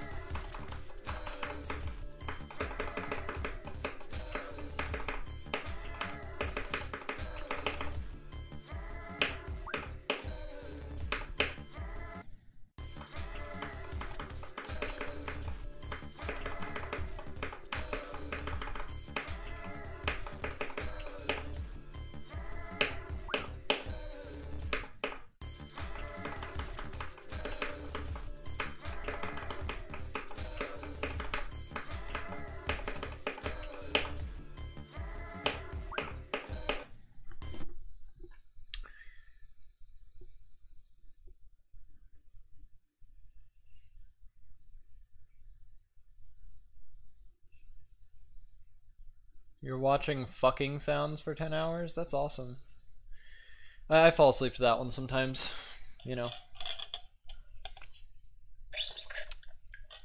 You're watching fucking sounds for 10 hours? That's awesome. I fall asleep to that one sometimes, you know.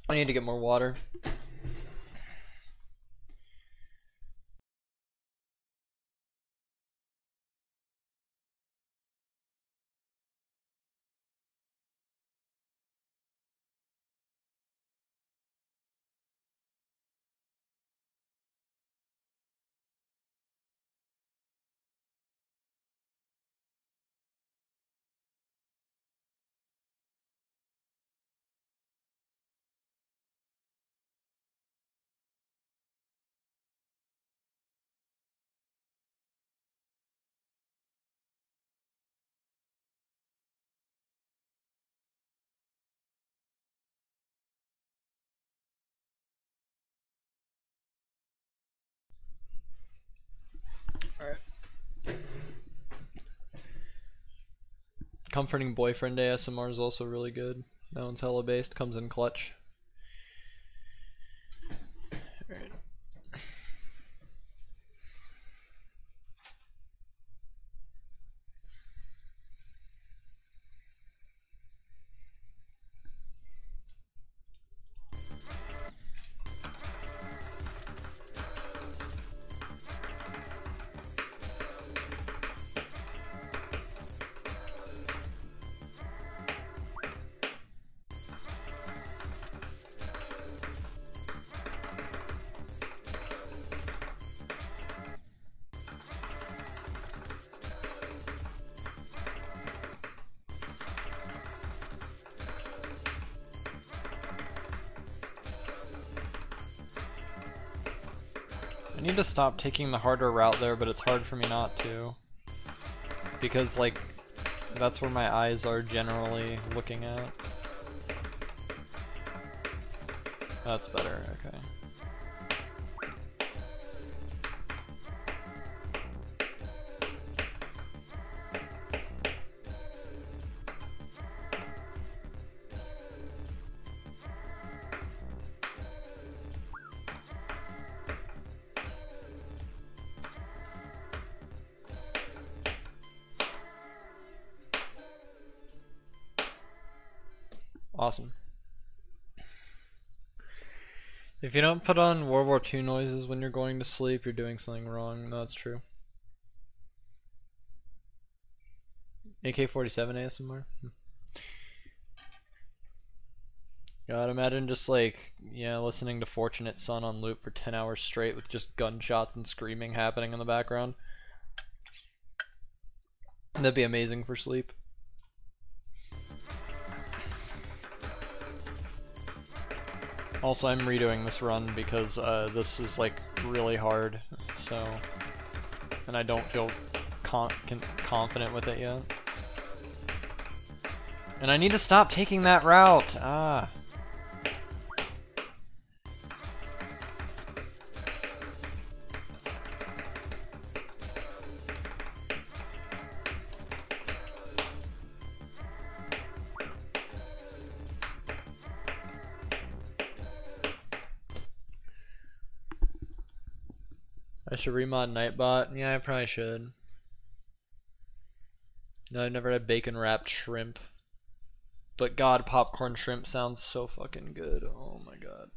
I need to get more water. Comforting Boyfriend ASMR is also really good. That one's hella based, comes in clutch. Alright. I need to stop taking the harder route there, but it's hard for me not to. Because, like, that's where my eyes are generally looking at. That's better, okay. Awesome. If you don't put on World War II noises when you're going to sleep, you're doing something wrong. No, that's true. AK-47 ASMR? God, imagine just like, yeah, listening to Fortunate Son on loop for 10 hours straight with just gunshots and screaming happening in the background. That'd be amazing for sleep. Also, I'm redoing this run because this is like really hard, so, and I don't feel confident with it yet. And I need to stop taking that route. Ah. Should remod Nightbot? Yeah, I probably should. No, I've never had bacon wrapped shrimp. But god, popcorn shrimp sounds so fucking good. Oh my god.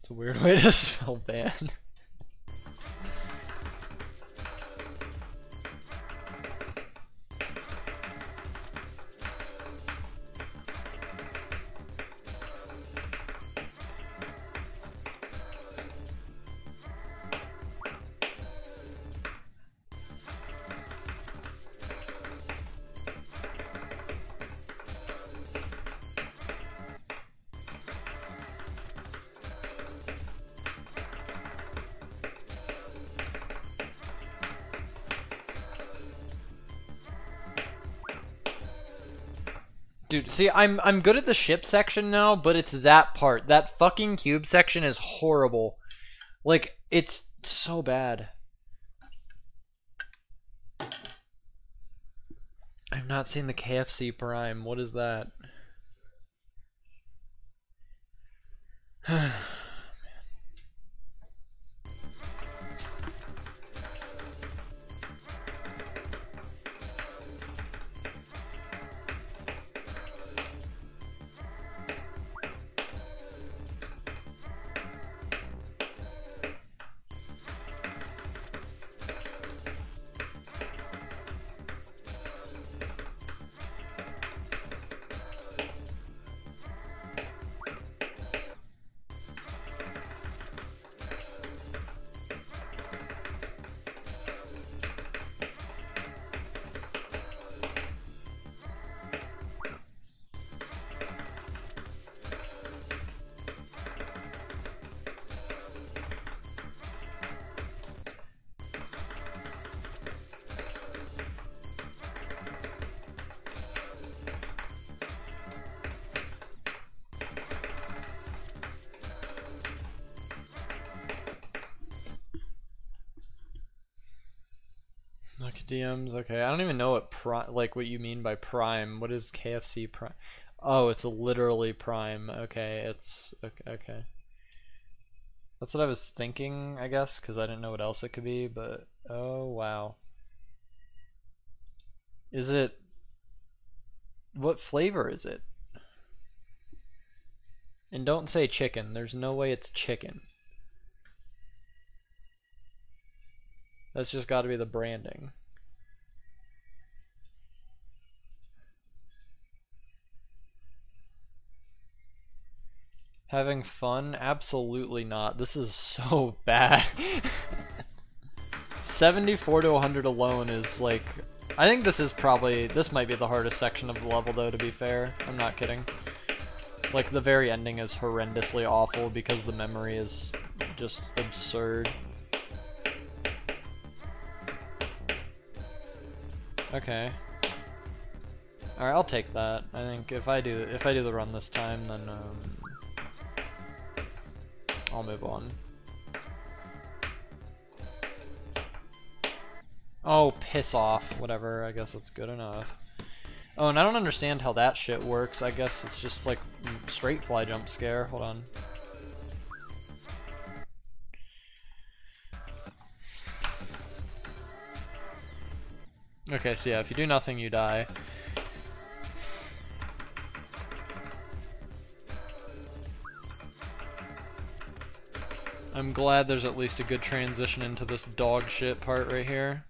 It's a weird way to spell ban. Dude, see, I'm good at the ship section now, but it's that part. That fucking cube section is horrible. Like, it's so bad. I've not seen the KFC Prime. What is that? DMs. Okay, I don't even know what what you mean by Prime. What is KFC Prime? Oh, it's literally Prime. Okay, it's okay. That's what I was thinking, I guess, because I didn't know what else it could be. But oh wow, is it? What flavor is it? And don't say chicken. There's no way it's chicken. That's just got to be the branding. Having fun? Absolutely not. This is so bad. 74 to 100 alone is like... I think this is probably... This might be the hardest section of the level though, to be fair. I'm not kidding. Like, the very ending is horrendously awful because the memory is just absurd. Okay. All right, I'll take that. I think if I do the run this time, then I'll move on. Oh, piss off. Whatever. I guess that's good enough. Oh, and I don't understand how that shit works. I guess it's just like straight fly jump scare. Hold on. Okay, so yeah, if you do nothing, you die. I'm glad there's at least a good transition into this dog shit part right here.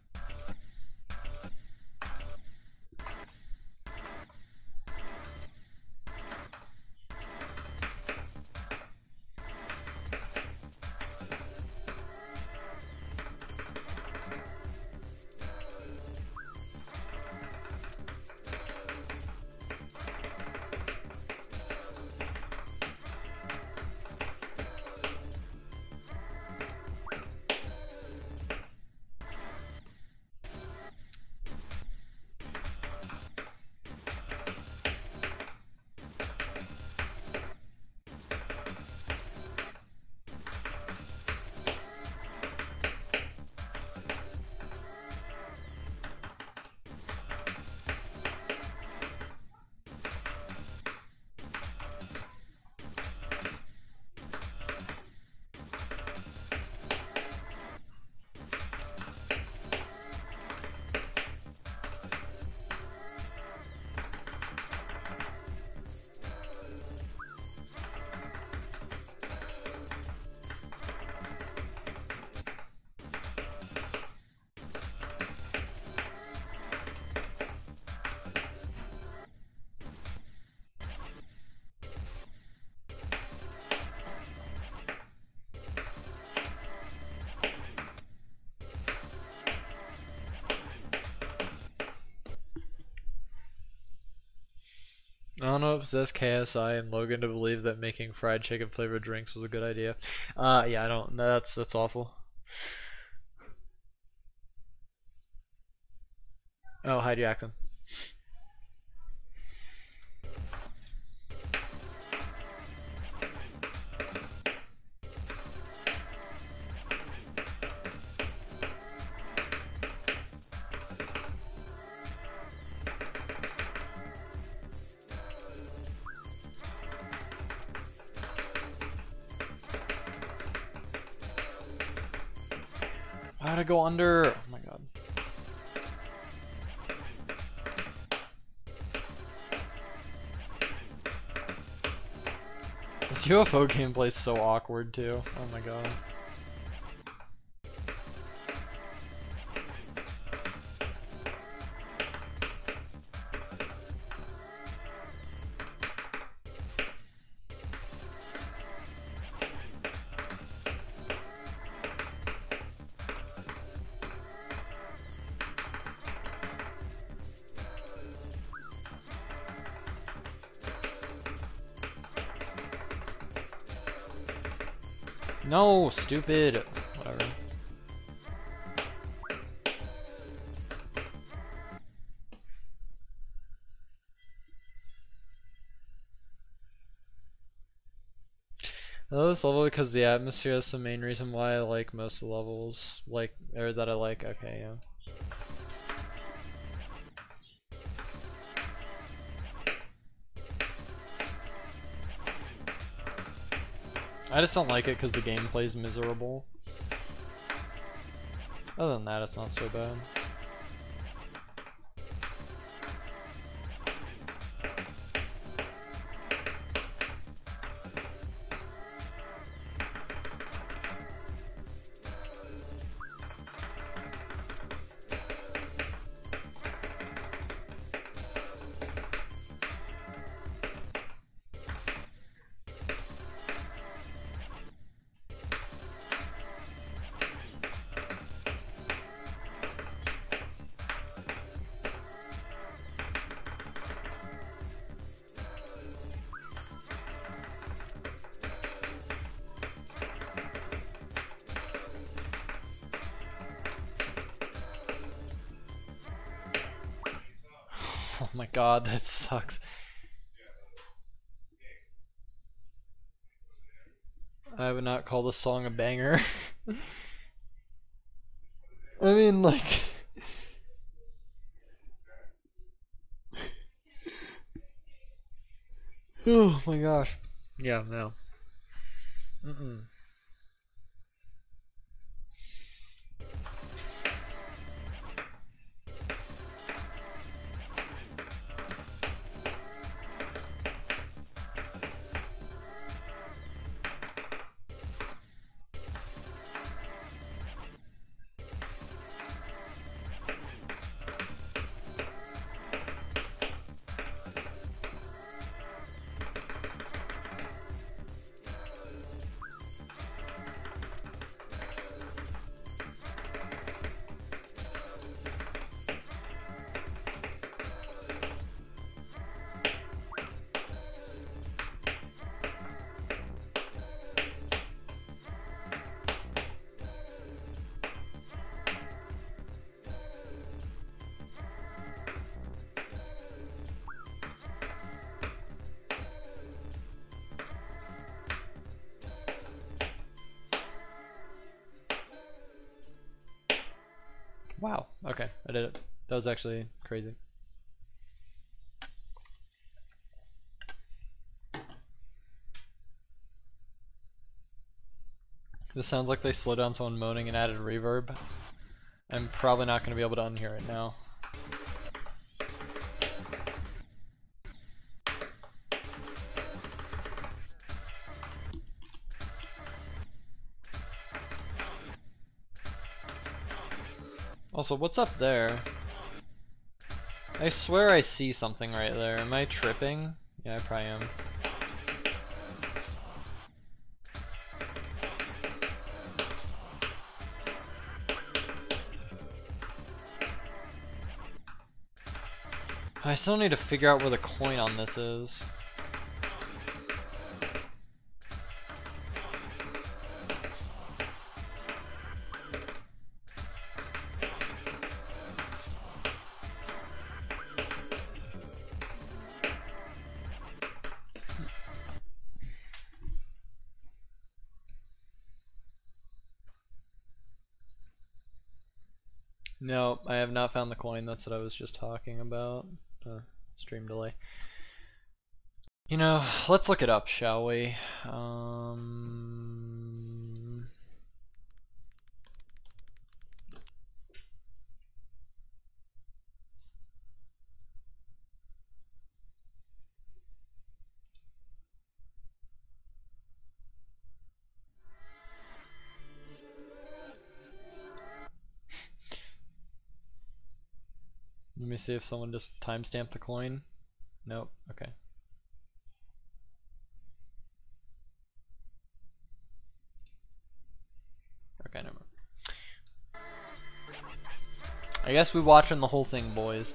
Anno obsessed KSI and Logan to believe that making fried chicken flavored drinks was a good idea. Yeah, I don't. That's awful. Oh, hi, Jackson. I go under. Oh my god. This UFO gameplay is so awkward too. Oh my god. No, stupid. Whatever. I love this level because the atmosphere is the main reason why I like most levels. Like, or that I like. Okay, yeah. I just don't like it because the gameplay's miserable. Other than that, it's not so bad. Oh my god, that sucks. I would not call this song a banger. I mean, like... oh my gosh. Yeah, no. Mm-mm. Wow, okay, I did it. That was actually crazy. This sounds like they slowed down someone moaning and added reverb. I'm probably not gonna be able to unhear it now. Also, what's up there? I swear I see something right there. Am I tripping? Yeah, I probably am. I still need to figure out where the coin on this is. No, I have not found the coin. That's what I was just talking about. Stream delay. You know, let's look it up, shall we? Let me see if someone just timestamped the coin. Nope, okay. Okay, never mind. I guess we're watching the whole thing, boys.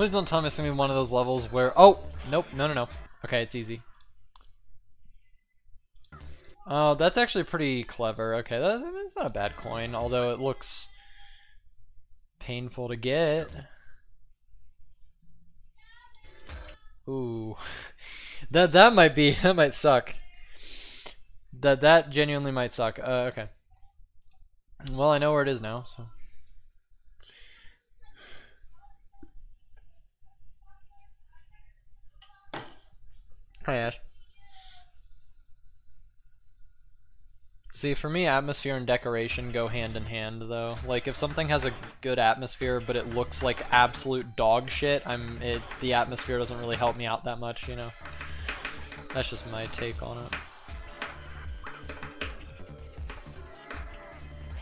Please don't tell me it's gonna be one of those levels where, oh, nope, no. Okay, it's easy. Oh, that's actually pretty clever. Okay, that's not a bad coin, although it looks painful to get. Ooh, that might suck. That genuinely might suck. Okay. Well, I know where it is now, so. Hi, Ash. See, for me, atmosphere and decoration go hand in hand, though. Like, if something has a good atmosphere, but it looks like absolute dog shit, the atmosphere doesn't really help me out that much, you know? That's just my take on it.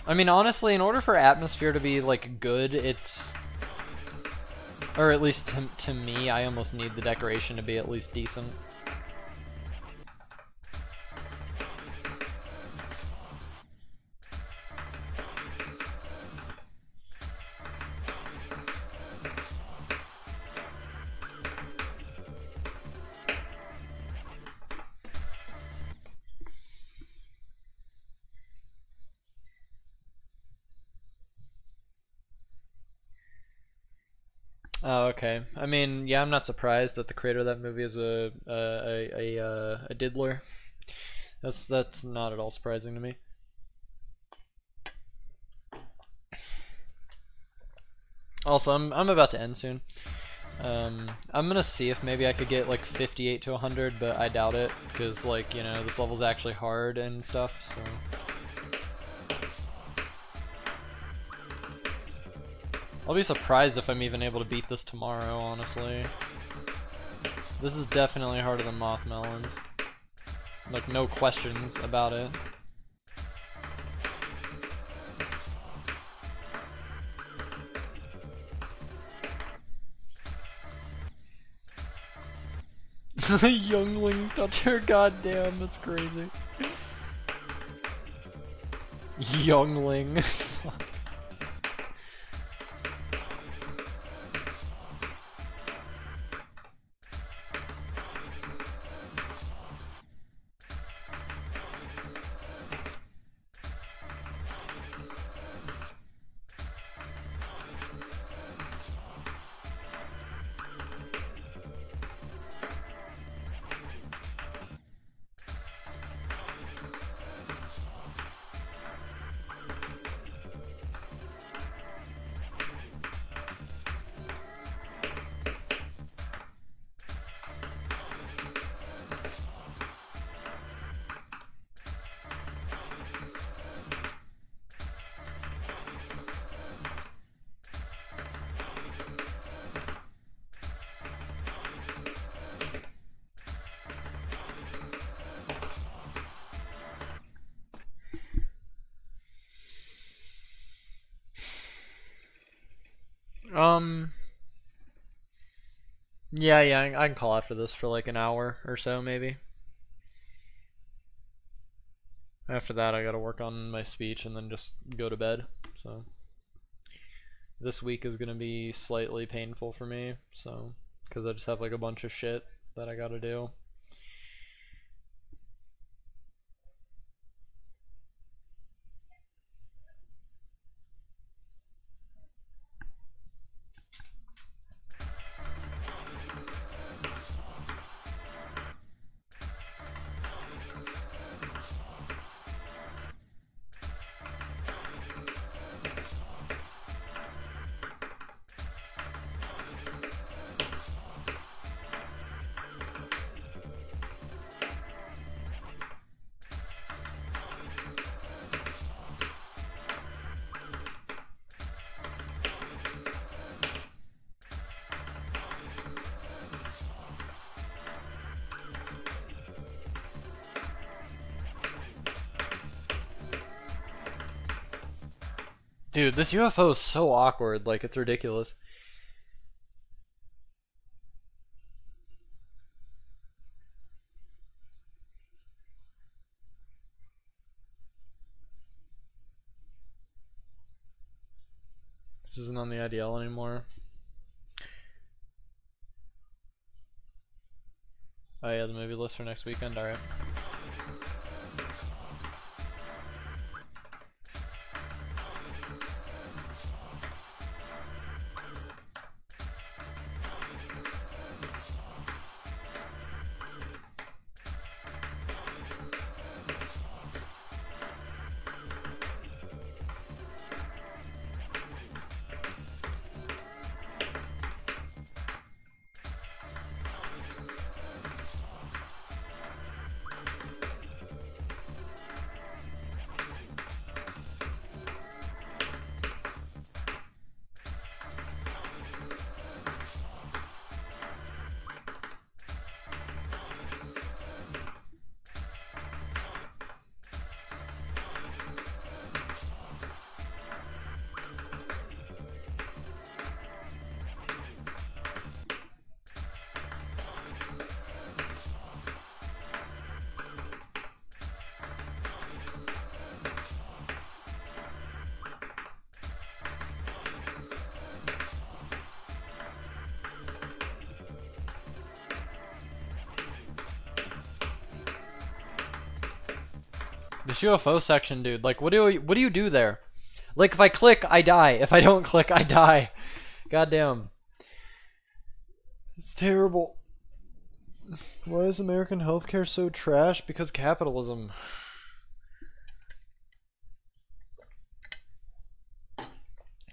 I mean, honestly, in order for atmosphere to be, like, good, it's... Or at least to me, I almost need the decoration to be at least decent. Oh, okay. I mean, yeah, I'm not surprised that the creator of that movie is a diddler. That's not at all surprising to me. Also, I'm about to end soon. I'm gonna see if maybe I could get like 58 to 100, but I doubt it because, like, you know, this level's actually hard and stuff. So. I'll be surprised if I'm even able to beat this tomorrow, honestly. This is definitely harder than Mothmelons. Like, no questions about it. Youngling Toucher, goddamn, that's crazy. Youngling. Yeah, I can call after this for like an hour or so, maybe. After that, I gotta work on my speech and then just go to bed, so. This week is gonna be slightly painful for me, so, because I just have like a bunch of shit that I gotta do. Dude, this UFO is so awkward, like, it's ridiculous. This isn't on the IDL anymore. Oh yeah, the movie list for next weekend, alright. This UFO section, dude. Like, what do you do there? Like, if I click, I die. If I don't click, I die. Goddamn. It's terrible. Why is American healthcare so trash? Because capitalism.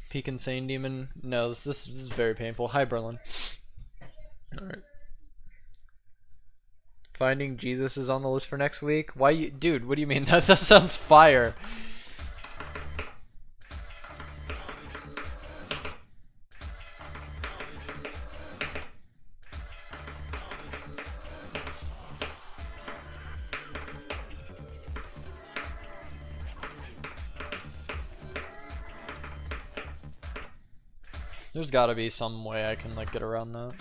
Peak insane demon. No, this is very painful. Hi, Berlin. All right. Finding Jesus is on the list for next week. Why you, dude, what do you mean? That sounds fire. There's gotta be some way I can like get around that.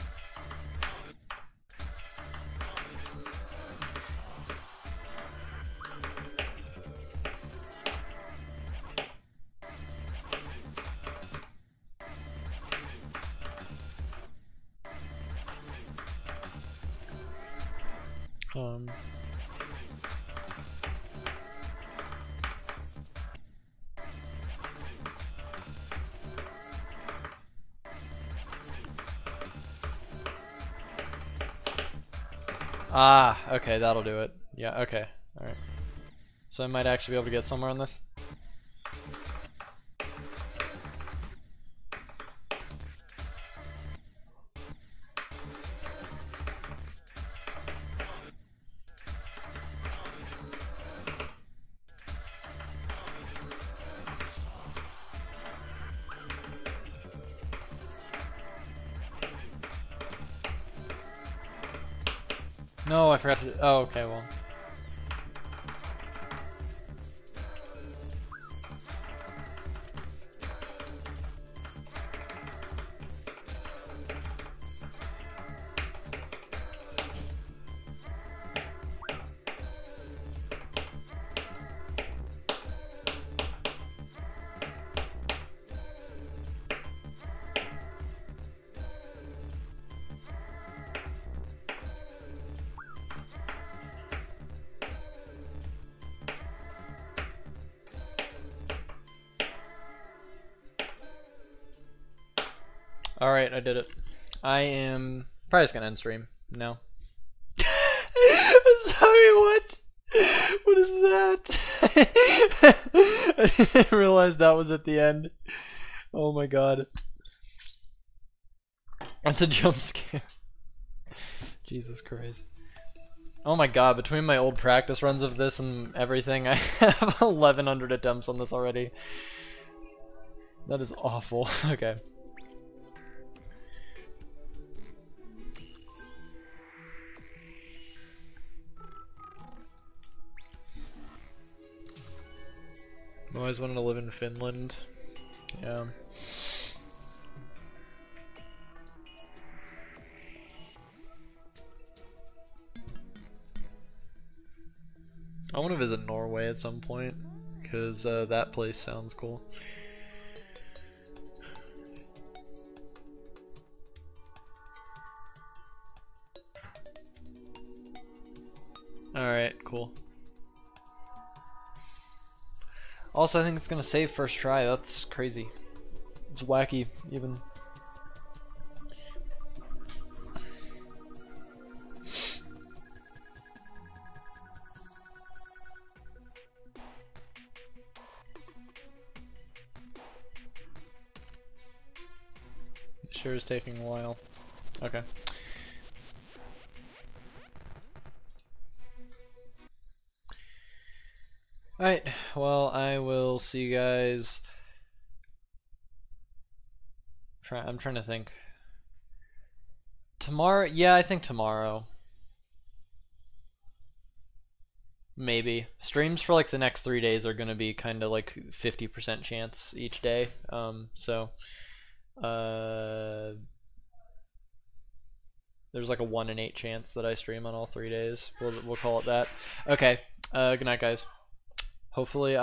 Ah, okay, that'll do it. Yeah, okay, alright. So I might actually be able to get somewhere on this. No, I forgot to. Oh, okay, well. Alright, I did it. I am probably just gonna end stream. No. Sorry, what? What is that? I didn't realize that was at the end. Oh my god. That's a jump scare. Jesus Christ. Oh my god, between my old practice runs of this and everything, I have 1100 attempts on this already. That is awful. Okay. I always wanted to live in Finland. Yeah. I want to visit Norway at some point, because that place sounds cool. Alright, cool. Also, I think it's gonna save first try. That's crazy. It's wacky, even. It sure is taking a while. Okay. Alright, well, I will see you guys. I'm trying to think. Tomorrow? Yeah, I think tomorrow. Maybe. Streams for like the next 3 days are going to be kind of like 50% chance each day. There's like a 1 in 8 chance that I stream on all 3 days. We'll call it that. Okay. Good night, guys. Hopefully I'll